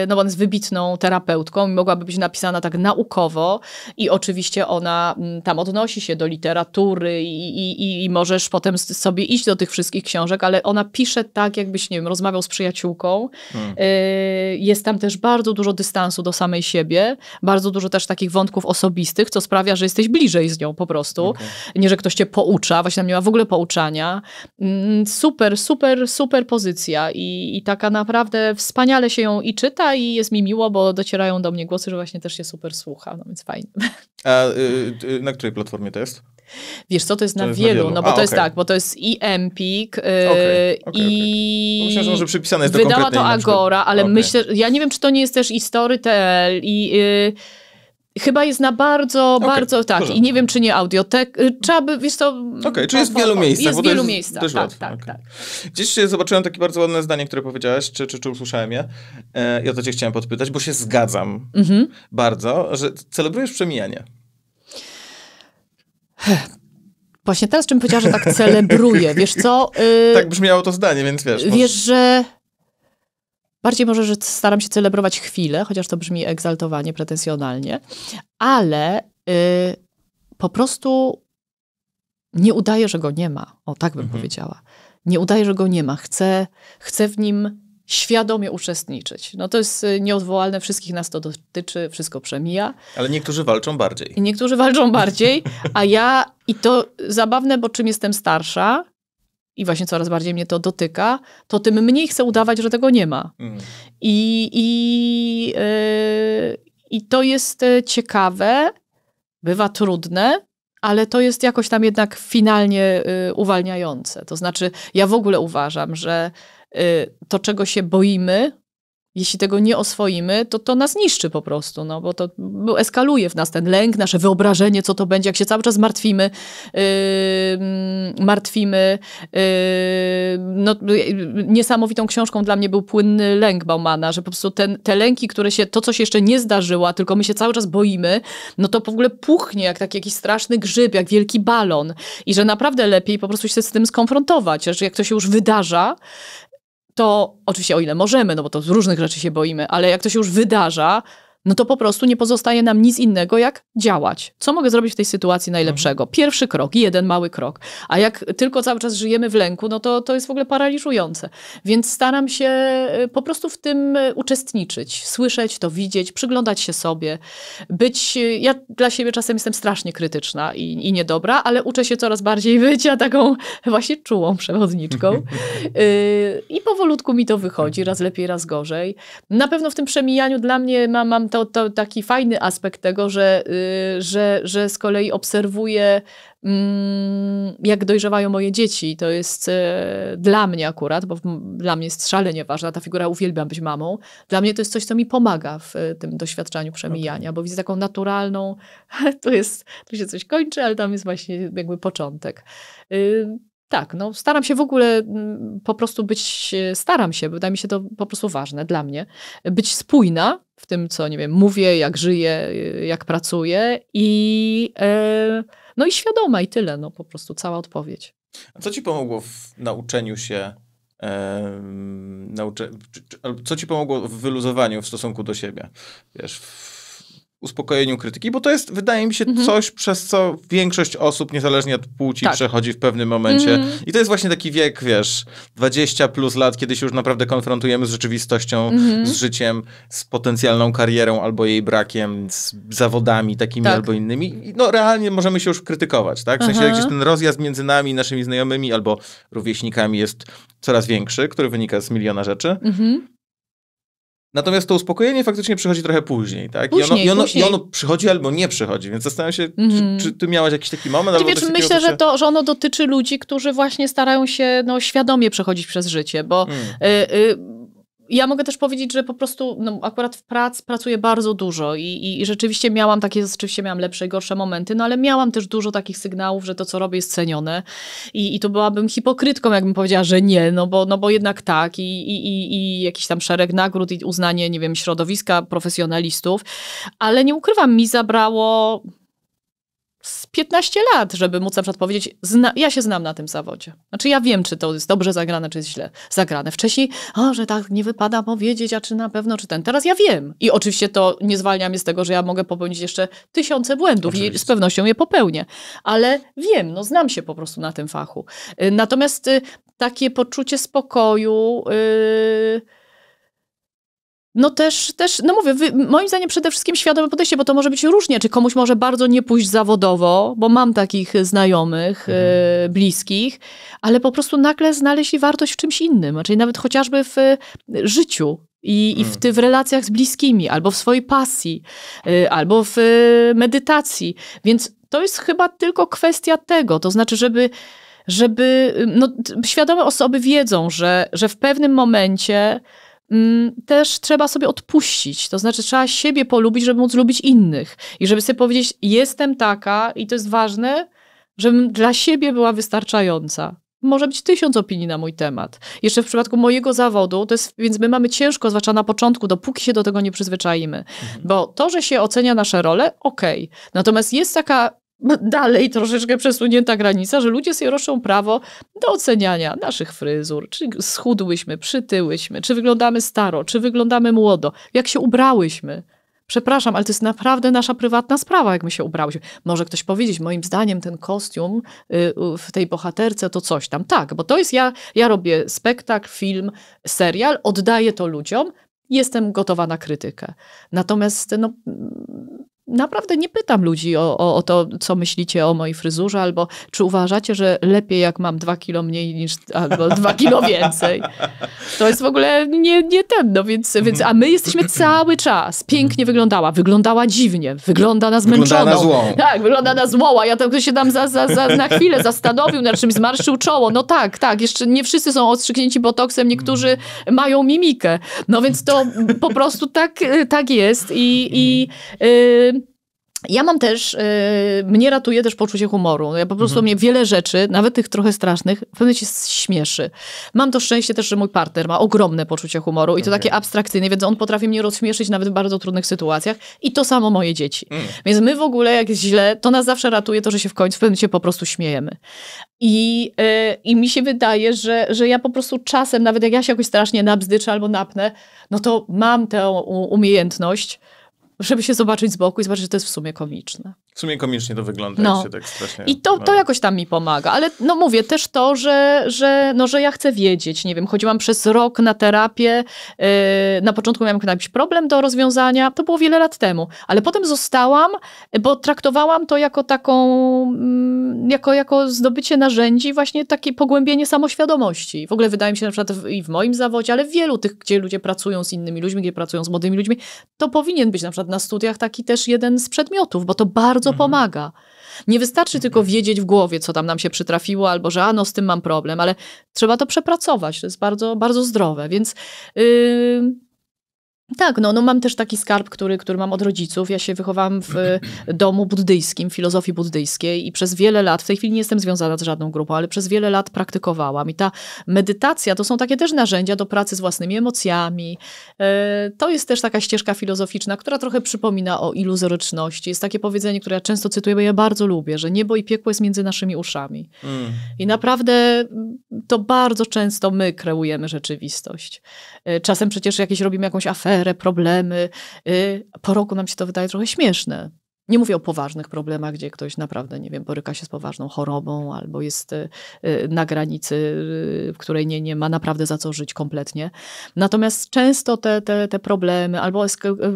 no bo ona jest wybitną terapeutką, mogłaby być napisana tak naukowo i oczywiście ona tam odnosi się do literatury i, i, i możesz potem sobie iść do tych wszystkich książek, ale ona pisze tak, jakbyś, nie wiem, rozmawiał z przyjaciółką. Mm. Jest tam też bardzo dużo dystansu do samej siebie, bardzo dużo też takich wątków osobistych, co sprawia, że jesteś bliżej z nią po prostu. Okay. Nie, że ktoś cię poucza, właśnie tam nie ma w ogóle pouczania. Super, super, super pozycja i, i taka naprawdę wspaniale się ją i czyta i jest mi miło, bo docierają do mnie głosy, że właśnie też się super słucha, no więc fajnie. A y, na której platformie to jest? Wiesz co, to jest, to na, jest wielu, na wielu, no bo A, to okay. jest tak, bo to jest i Empik, yy, okay, okay, i okay. Myślę, że może przypisane jest do wydała to Agora, ale okay. myślę, ja nie wiem, czy to nie jest też i Storytel, i yy, chyba jest na bardzo, okay, bardzo, tak, porządku. I nie wiem, czy nie Audioteka, trzeba by, wiesz co... Okej, okay, czy jest w wielu miejscach. Jest w wielu miejscach, dość tak, tak, okay. tak. Gdzieś zobaczyłem takie bardzo ładne zdanie, które powiedziałaś, czy, czy, czy usłyszałem je, e, i o to cię chciałem podpytać, bo się zgadzam mm-hmm. bardzo, że celebrujesz przemijanie. Właśnie teraz, czym powiedziała, że tak celebruję, wiesz co? Yy, tak brzmiało to zdanie, więc wiesz. Wiesz, może... że bardziej może, że staram się celebrować chwilę, chociaż to brzmi egzaltowanie, pretensjonalnie, ale yy, po prostu nie udaję, że go nie ma. O, tak bym mhm. powiedziała. Nie udaję, że go nie ma. Chcę, chcę w nim świadomie uczestniczyć. No to jest nieodwołalne, wszystkich nas to dotyczy, wszystko przemija. Ale niektórzy walczą bardziej. Niektórzy walczą bardziej, a ja, i to zabawne, bo czym jestem starsza i właśnie coraz bardziej mnie to dotyka, to tym mniej chcę udawać, że tego nie ma. Mm. I, i, yy, i to jest ciekawe, bywa trudne, ale to jest jakoś tam jednak finalnie yy, uwalniające. To znaczy, ja w ogóle uważam, że to, czego się boimy, jeśli tego nie oswoimy, to to nas niszczy po prostu, no, bo to eskaluje w nas ten lęk, nasze wyobrażenie, co to będzie, jak się cały czas martwimy, yy, martwimy. Yy, no, niesamowitą książką dla mnie był Płynny lęk Baumana, że po prostu ten, te lęki, które się, to co się jeszcze nie zdarzyło, a tylko my się cały czas boimy, no to w ogóle puchnie jak taki jakiś straszny grzyb, jak wielki balon i że naprawdę lepiej po prostu się z tym skonfrontować, że jak to się już wydarza, to oczywiście o ile możemy, no bo to z różnych rzeczy się boimy, ale jak to się już wydarza, no to po prostu nie pozostaje nam nic innego, jak działać. Co mogę zrobić w tej sytuacji najlepszego? Pierwszy krok, jeden mały krok. A jak tylko cały czas żyjemy w lęku, no to to jest w ogóle paraliżujące. Więc staram się po prostu w tym uczestniczyć, słyszeć, to widzieć, przyglądać się sobie, być... Ja dla siebie czasem jestem strasznie krytyczna i, i niedobra, ale uczę się coraz bardziej bycia taką właśnie czułą przewodniczką. y I powolutku mi to wychodzi, raz lepiej, raz gorzej. Na pewno w tym przemijaniu dla mnie mam, mam To, to taki fajny aspekt tego, że, yy, że, że z kolei obserwuję, yy, jak dojrzewają moje dzieci. To jest yy, dla mnie akurat, bo dla mnie jest szalenie ważna ta figura, uwielbiam być mamą. Dla mnie to jest coś, co mi pomaga w y, tym doświadczaniu przemijania, okay. bo widzę taką naturalną, tu, jest, tu się coś kończy, ale tam jest właśnie jakby początek. Yy, tak, no staram się w ogóle y, po prostu być, y, staram się, wydaje mi się to po prostu ważne dla mnie, być spójna w tym, co, nie wiem, mówię, jak żyję, jak pracuję i yy, no i świadoma i tyle, no po prostu cała odpowiedź. A co ci pomogło w nauczeniu się, yy, naucze co ci pomogło w wyluzowaniu w stosunku do siebie, wiesz, w uspokojeniu krytyki, bo to jest, wydaje mi się, mhm. coś, przez co większość osób, niezależnie od płci, tak. przechodzi w pewnym momencie mhm. i to jest właśnie taki wiek, wiesz, dwadzieścia plus lat, kiedy się już naprawdę konfrontujemy z rzeczywistością, mhm. z życiem, z potencjalną karierą albo jej brakiem, z zawodami takimi tak. albo innymi. I no realnie możemy się już krytykować, tak? W sensie Aha. gdzieś ten rozjazd między nami, naszymi znajomymi albo rówieśnikami jest coraz większy, który wynika z miliona rzeczy. Mhm. Natomiast to uspokojenie faktycznie przychodzi trochę później, tak? Później, I, ono, i, ono, później. I ono przychodzi albo nie przychodzi, więc zastanawiam się, mm. czy, czy ty miałaś jakiś taki moment? Albo wiesz, myślę, takiego, że, się... to, że ono dotyczy ludzi, którzy właśnie starają się no, świadomie przechodzić przez życie, bo... Mm. Y, y, Ja mogę też powiedzieć, że po prostu no, akurat w prac pracuję bardzo dużo i, i, i rzeczywiście miałam takie, rzeczywiście miałam lepsze i gorsze momenty, no ale miałam też dużo takich sygnałów, że to, co robię, jest cenione i, i to byłabym hipokrytką, jakbym powiedziała, że nie, no bo, no bo jednak tak i, i, i, i jakiś tam szereg nagród i uznanie, nie wiem, środowiska profesjonalistów, ale nie ukrywam, mi zabrało z piętnaście lat, żeby móc na przykład powiedzieć, zna, ja się znam na tym zawodzie. Znaczy ja wiem, czy to jest dobrze zagrane, czy jest źle zagrane. Wcześniej, o, że tak nie wypada powiedzieć, a czy na pewno, czy ten. Teraz ja wiem. I oczywiście to nie zwalnia mnie z tego, że ja mogę popełnić jeszcze tysiące błędów oczywiście. I z pewnością je popełnię. Ale wiem, no znam się po prostu na tym fachu. Natomiast y, takie poczucie spokoju... Y, No też, też, no mówię, wy, moim zdaniem przede wszystkim świadome podejście, bo to może być różnie, czy komuś może bardzo nie pójść zawodowo, bo mam takich znajomych, mhm. y, bliskich, ale po prostu nagle znaleźli wartość w czymś innym, czyli nawet chociażby w y, życiu. I, i w, ty, w relacjach z bliskimi, albo w swojej pasji, y, albo w y, medytacji. Więc to jest chyba tylko kwestia tego, to znaczy, żeby, żeby no, świadome osoby wiedzą, że, że w pewnym momencie też trzeba sobie odpuścić, to znaczy trzeba siebie polubić, żeby móc lubić innych i żeby sobie powiedzieć, jestem taka i to jest ważne, żebym dla siebie była wystarczająca. Może być tysiąc opinii na mój temat. Jeszcze w przypadku mojego zawodu, to jest, więc my mamy ciężko, zwłaszcza na początku, dopóki się do tego nie przyzwyczajimy, mhm. bo to, że się ocenia nasze role, okej. Okay. Natomiast jest taka dalej troszeczkę przesunięta granica, że ludzie sobie roszczą prawo do oceniania naszych fryzur, czy schudłyśmy, przytyłyśmy, czy wyglądamy staro, czy wyglądamy młodo, jak się ubrałyśmy. Przepraszam, ale to jest naprawdę nasza prywatna sprawa, jak my się ubrałyśmy. Może ktoś powiedzieć, moim zdaniem ten kostium w tej bohaterce to coś tam. Tak, bo to jest, ja, ja robię spektakl, film, serial, oddaję to ludziom, jestem gotowa na krytykę. Natomiast no... Naprawdę nie pytam ludzi o, o, o to, co myślicie o mojej fryzurze, albo czy uważacie, że lepiej jak mam dwa kilo mniej niż, albo dwa kilo więcej. To jest w ogóle nie, nie ten, no więc, więc, a my jesteśmy cały czas. Pięknie wyglądała, wyglądała dziwnie, wygląda na zmęczoną. Wygląda na złą. Tak, wygląda na złą, a ja tam ktoś się tam za, za, za, na chwilę zastanowił, na czymś zmarszczył czoło. No tak, tak, jeszcze nie wszyscy są ostrzyknięci botoksem, niektórzy mają mimikę. No więc to po prostu tak, tak jest i... i yy, Ja mam też, y, mnie ratuje też poczucie humoru. Ja po prostu mhm. mnie wiele rzeczy, nawet tych trochę strasznych, w pewnym momencie śmieszy. Mam to szczęście też, że mój partner ma ogromne poczucie humoru i okay. to takie abstrakcyjne, więc on potrafi mnie rozśmieszyć nawet w bardzo trudnych sytuacjach i to samo moje dzieci. Mm. Więc my w ogóle, jak jest źle, to nas zawsze ratuje to, że się w końcu, w pewnym momencie po prostu śmiejemy. I, y, i mi się wydaje, że, że ja po prostu czasem, nawet jak ja się jakoś strasznie nabzdyczę albo napnę, no to mam tę umiejętność, żeby się zobaczyć z boku i zobaczyć, że to jest w sumie komiczne. W sumie komicznie to wygląda, no. jak się tak strasznie... I to, to jakoś tam mi pomaga, ale no mówię też to, że, że, no, że ja chcę wiedzieć, nie wiem, chodziłam przez rok na terapię, yy, na początku miałam jakiś problem do rozwiązania, to było wiele lat temu, ale potem zostałam, bo traktowałam to jako taką, jako, jako zdobycie narzędzi, właśnie takie pogłębienie samoświadomości. W ogóle wydaje mi się na przykład w, i w moim zawodzie, ale w wielu tych, gdzie ludzie pracują z innymi ludźmi, gdzie pracują z młodymi ludźmi, to powinien być na przykład na studiach taki też jeden z przedmiotów, bo to bardzo co pomaga. Nie wystarczy tylko wiedzieć w głowie, co tam nam się przytrafiło, albo że a no z tym mam problem, ale trzeba to przepracować. To jest bardzo, bardzo zdrowe, więc yy, tak, no, no mam też taki skarb, który, który mam od rodziców. Ja się wychowałam w domu buddyjskim, filozofii buddyjskiej i przez wiele lat, w tej chwili nie jestem związana z żadną grupą, ale przez wiele lat praktykowałam i ta medytacja to są takie też narzędzia do pracy z własnymi emocjami. Yy, to jest też taka ścieżka filozoficzna, która trochę przypomina o iluzoryczności. Jest takie powiedzenie, które ja często cytuję, bo ja bardzo lubię, że niebo i piekło jest między naszymi uszami. Mm. I naprawdę to bardzo często my kreujemy rzeczywistość. Yy, czasem przecież jakieś robimy jakąś aferę, problemy. Po roku nam się to wydaje trochę śmieszne. Nie mówię o poważnych problemach, gdzie ktoś naprawdę, nie wiem, boryka się z poważną chorobą albo jest na granicy, w której nie, nie ma naprawdę za co żyć kompletnie. Natomiast często te, te, te problemy albo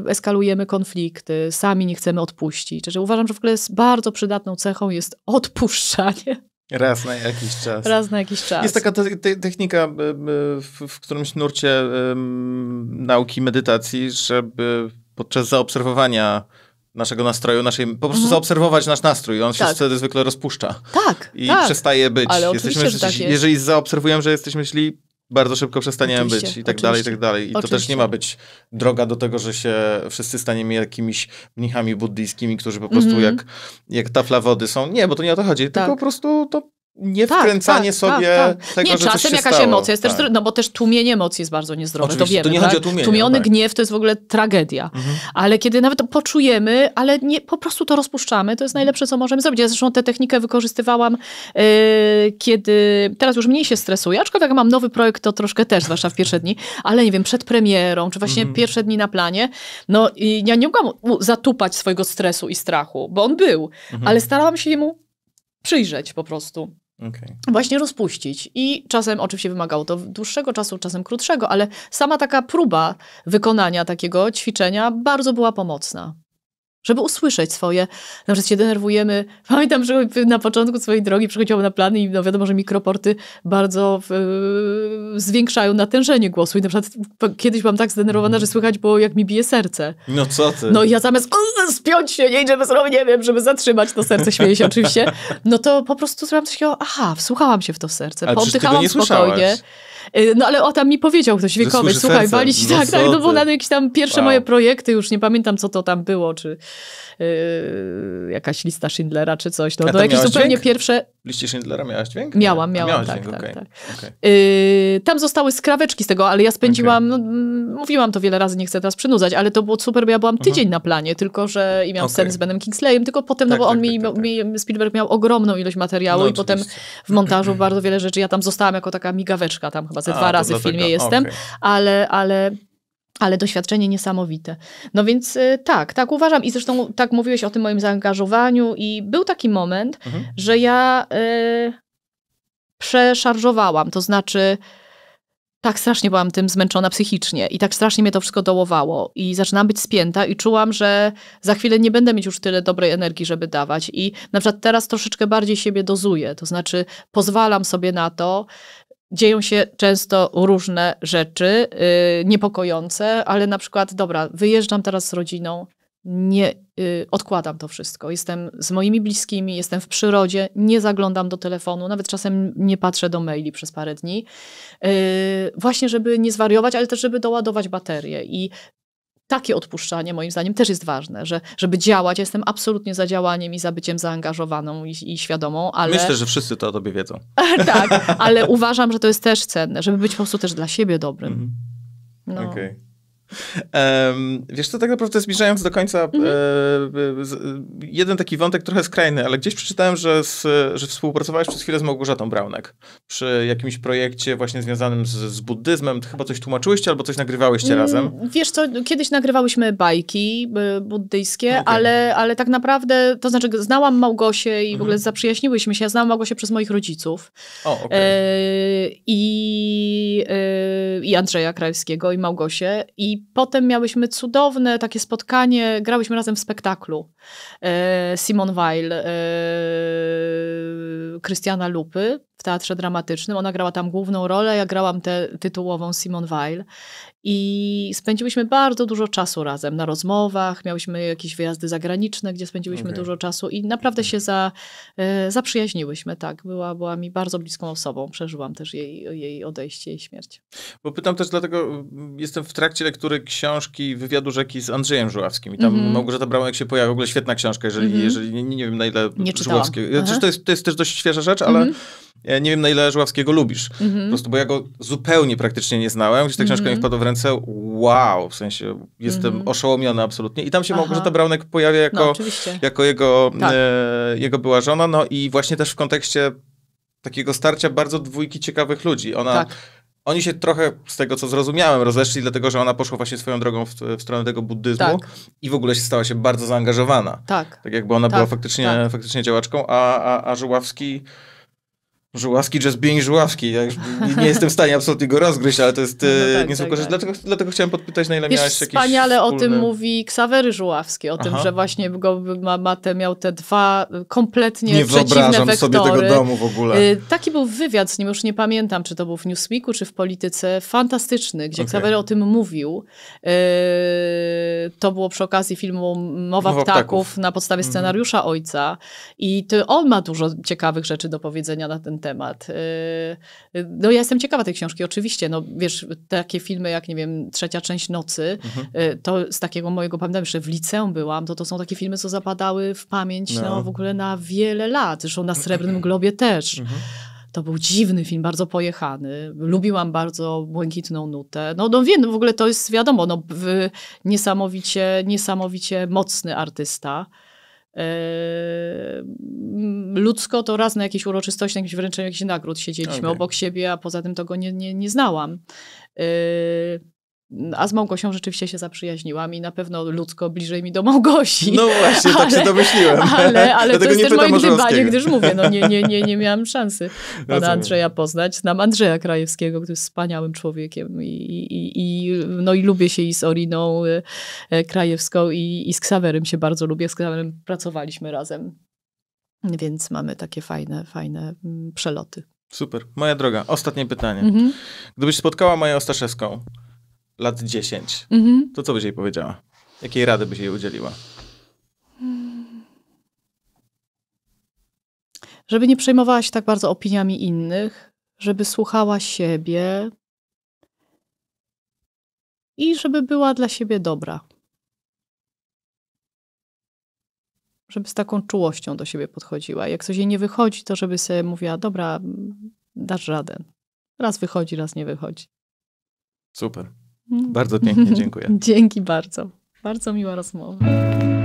eskalujemy konflikty, sami nie chcemy odpuścić. Czyli uważam, że w ogóle jest bardzo przydatną cechą jest odpuszczanie. Raz na jakiś czas. Raz na jakiś czas. Jest taka te te technika w, w którymś nurcie um, nauki medytacji, żeby podczas zaobserwowania naszego nastroju, naszej, po prostu mhm. zaobserwować nasz nastrój. On tak. się wtedy zwykle rozpuszcza. Tak, I tak. przestaje być. Ale jesteśmy, oczywiście, że tak jest. Jeżeli zaobserwujemy, że jesteśmy źli, bardzo szybko przestaniemy oczywiście, być i tak oczywiście. dalej, i tak dalej. I oczywiście. to też nie ma być droga do tego, że się wszyscy staniemy jakimiś mnichami buddyjskimi, którzy po prostu mm-hmm. jak, jak tafla wody są. Nie, bo to nie o to chodzi, tak. tylko po prostu to nie tak, wkręcanie tak, sobie tak, tak. tego, nie, że czasem coś się jakaś stało. Emocja jest tak. też, no bo też tłumienie emocji jest bardzo niezdrowe, oczywiście, to wiemy. To nie tak? chodzi o tłumienie, Tłumiony tak. gniew to jest w ogóle tragedia. Mhm. Ale kiedy nawet to poczujemy, ale nie, po prostu to rozpuszczamy, to jest najlepsze, co możemy zrobić. Ja zresztą tę technikę wykorzystywałam, yy, kiedy teraz już mniej się stresuję, aczkolwiek jak mam nowy projekt, to troszkę też, zwłaszcza w pierwsze dni, ale nie wiem, przed premierą, czy właśnie mhm. pierwsze dni na planie, no i ja nie mogłam zatupać swojego stresu i strachu, bo on był, mhm. ale starałam się jemu przyjrzeć po prostu. Okay. Właśnie rozpuścić. I czasem oczywiście wymagało to dłuższego czasu, czasem krótszego, ale sama taka próba wykonania takiego ćwiczenia bardzo była pomocna. Żeby usłyszeć swoje, na przykład się denerwujemy. Pamiętam, że na początku swojej drogi przychodziłam na plany i no wiadomo, że mikroporty bardzo yy, zwiększają natężenie głosu. I na przykład kiedyś byłam tak zdenerwowana, że słychać było, jak mi bije serce. No co ty? No i ja zamiast o, spiąć się, nie, żeby zrobić, nie wiem, żeby zatrzymać to serce, śmieję się oczywiście, no to po prostu zrobiłam coś takiego, aha, wsłuchałam się w to serce, pooddychałam spokojnie. No ale o tam mi powiedział ktoś wiekowy, słuchaj, wali ci no tak, tak, no bo na jakieś tam pierwsze wow. moje projekty, już nie pamiętam, co to tam było, czy yy, jakaś lista Schindlera, czy coś. No, no jakieś zupełnie dźwięk? pierwsze... W liście Schindlera miałaś dźwięk? Miałam, miałam, miałam tak, dźwięk, tak, okay. tak. Okay. Yy, tam zostały skraweczki z tego, ale ja spędziłam, okay. no, mówiłam to wiele razy, nie chcę teraz przynudzać, ale to było super, bo ja byłam tydzień uh -huh. na planie, tylko że i miałam okay. sceny z Benem Kingsleyem, tylko potem, tak, no bo tak, on tak, mi, tak, mi tak. Spielberg miał ogromną ilość materiału no, i potem w montażu bardzo wiele rzeczy, ja tam zostałam jako taka migaweczka tam chyba. Ze dwa A, razy w filmie jestem, okay. ale, ale, ale doświadczenie niesamowite. No więc y, tak, tak uważam i zresztą tak mówiłeś o tym moim zaangażowaniu i był taki moment, mhm. że ja y, przeszarżowałam, to znaczy tak strasznie byłam tym zmęczona psychicznie i tak strasznie mnie to wszystko dołowało i zaczynałam być spięta i czułam, że za chwilę nie będę mieć już tyle dobrej energii, żeby dawać i na przykład teraz troszeczkę bardziej siebie dozuję, to znaczy pozwalam sobie na to. Dzieją się często różne rzeczy yy, niepokojące, ale na przykład, dobra, wyjeżdżam teraz z rodziną, nie yy, odkładam to wszystko. Jestem z moimi bliskimi, jestem w przyrodzie, nie zaglądam do telefonu, nawet czasem nie patrzę do maili przez parę dni. Yy, właśnie, żeby nie zwariować, ale też, żeby doładować baterię. I takie odpuszczanie moim zdaniem też jest ważne, że, żeby działać. Ja jestem absolutnie za działaniem i za byciem zaangażowaną i, i świadomą, ale... Myślę, że wszyscy to o tobie wiedzą. Tak, ale uważam, że to jest też cenne, żeby być po prostu też dla siebie dobrym. Mm -hmm. no. Okej. Okay. Um, wiesz co, tak naprawdę zbliżając do końca mm -hmm. e, z, jeden taki wątek trochę skrajny, ale gdzieś przeczytałem, że, z, że współpracowałeś przez chwilę z Małgorzatą Braunek przy jakimś projekcie właśnie związanym z, z buddyzmem. Chyba coś tłumaczyłyście albo coś nagrywałyście mm, razem? Wiesz co, kiedyś nagrywałyśmy bajki buddyjskie, okay. ale, ale tak naprawdę, to znaczy znałam Małgosię i mm -hmm. w ogóle zaprzyjaźniłyśmy się. Ja znałam Małgosię przez moich rodziców. O, okay. e, i, e, I Andrzeja Krajewskiego i Małgosię i potem miałyśmy cudowne takie spotkanie, grałyśmy razem w spektaklu e, Simone Weil, Krystiana e, Lupy w Teatrze Dramatycznym. Ona grała tam główną rolę, ja grałam tę tytułową Simone Weil. I spędziłyśmy bardzo dużo czasu razem na rozmowach, miałyśmy jakieś wyjazdy zagraniczne, gdzie spędziłyśmy okay. dużo czasu i naprawdę się za, e, zaprzyjaźniłyśmy. Tak, była, była mi bardzo bliską osobą. Przeżyłam też jej, jej odejście, jej śmierć. Bo pytam też dlatego, jestem w trakcie lektury książki Wywiadu rzeki z Andrzejem Żuławskim i tam mm -hmm. Małgorzata Braunek się pojawia. W ogóle świetna książka, jeżeli, mm -hmm. jeżeli nie, nie wiem na ile Żuławskiego. To jest, to jest też dość świeża rzecz, ale mm -hmm. ja nie wiem na ile Żuławskiego lubisz. Mm -hmm. Po prostu, bo ja go zupełnie praktycznie nie znałem. Gdzieś ta książka mm -hmm. mi wpadła w ręce. Wow, w sensie jestem mm -hmm. oszołomiona absolutnie. I tam się Aha. Małgorzata Braunek pojawia jako, no, jako jego, tak. e, jego była żona. No i właśnie też w kontekście takiego starcia bardzo dwójki ciekawych ludzi. Ona... Tak. Oni się trochę, z tego co zrozumiałem, rozeszli, dlatego że ona poszła właśnie swoją drogą w, w stronę tego buddyzmu tak. i w ogóle się stała się bardzo zaangażowana. Tak. Tak jakby ona tak, była faktycznie, tak. faktycznie działaczką, a, a, a Żuławski Żuławski, Jazz Being Żuławski. Ja już nie jestem w stanie absolutnie go rozgryźć, ale to jest no tak, niezwykła tak, rzecz. Dlatego, dlatego chciałem podpytać, na ile Wiesz, miałeś jakieś wspaniale wspólne... o tym mówi Ksawery Żuławski. O tym, Aha. że właśnie go ma, ma te, miał te dwa kompletnie nie przeciwne wektory. Nie wyobrażam sobie tego domu w ogóle. Y, taki był wywiad z nim, już nie pamiętam, czy to był w Newsweeku, czy w Polityce. Fantastyczny, gdzie okay. Ksawery o tym mówił. Y, to było przy okazji filmu Mowa, Mowa ptaków, ptaków na podstawie scenariusza mm. ojca. I to on ma dużo ciekawych rzeczy do powiedzenia na ten temat. temat. No ja jestem ciekawa tej książki, oczywiście. No wiesz, takie filmy jak, nie wiem, Trzecia część nocy, mhm. to z takiego mojego, pamiętam, że w liceum byłam, to to są takie filmy, co zapadały w pamięć no. No, w ogóle na wiele lat. Zresztą na Srebrnym Globie też. Mhm. To był dziwny film, bardzo pojechany. Lubiłam bardzo Błękitną nutę. No, no wiem, no w ogóle to jest wiadomo, no w, niesamowicie, niesamowicie mocny artysta. Ludzko to raz na jakiejś uroczystości, na jakimś wręczeniu jakichś nagród siedzieliśmy okay. obok siebie, a poza tym to go nie, nie, nie znałam. A z Małgosią rzeczywiście się zaprzyjaźniłam i na pewno ludzko bliżej mi do Małgosi. No właśnie, ale, tak się domyśliłem. Ale, ale to jest nie też moje gdybanie, gdyż mówię, no nie, nie, nie, nie miałam szansy pana Rozumiem. Andrzeja poznać. Znam Andrzeja Krajewskiego, który jest wspaniałym człowiekiem i, i, i, no i lubię się i z Oriną Krajewską i, i z Ksawerym się bardzo lubię. Z Ksawerym pracowaliśmy razem, więc mamy takie fajne, fajne przeloty. Super. Moja droga, ostatnie pytanie. Mhm. Gdybyś spotkała Maję Ostaszewską lat dziesięć, mm-hmm. to co byś jej powiedziała? Jakiej rady byś jej udzieliła? Żeby nie przejmowała się tak bardzo opiniami innych, żeby słuchała siebie i żeby była dla siebie dobra. Żeby z taką czułością do siebie podchodziła. Jak coś jej nie wychodzi, to żeby sobie mówiła, dobra, dasz radę. Raz wychodzi, raz nie wychodzi. Super. Bardzo pięknie, dziękuję. Dzięki bardzo. Bardzo miła rozmowa.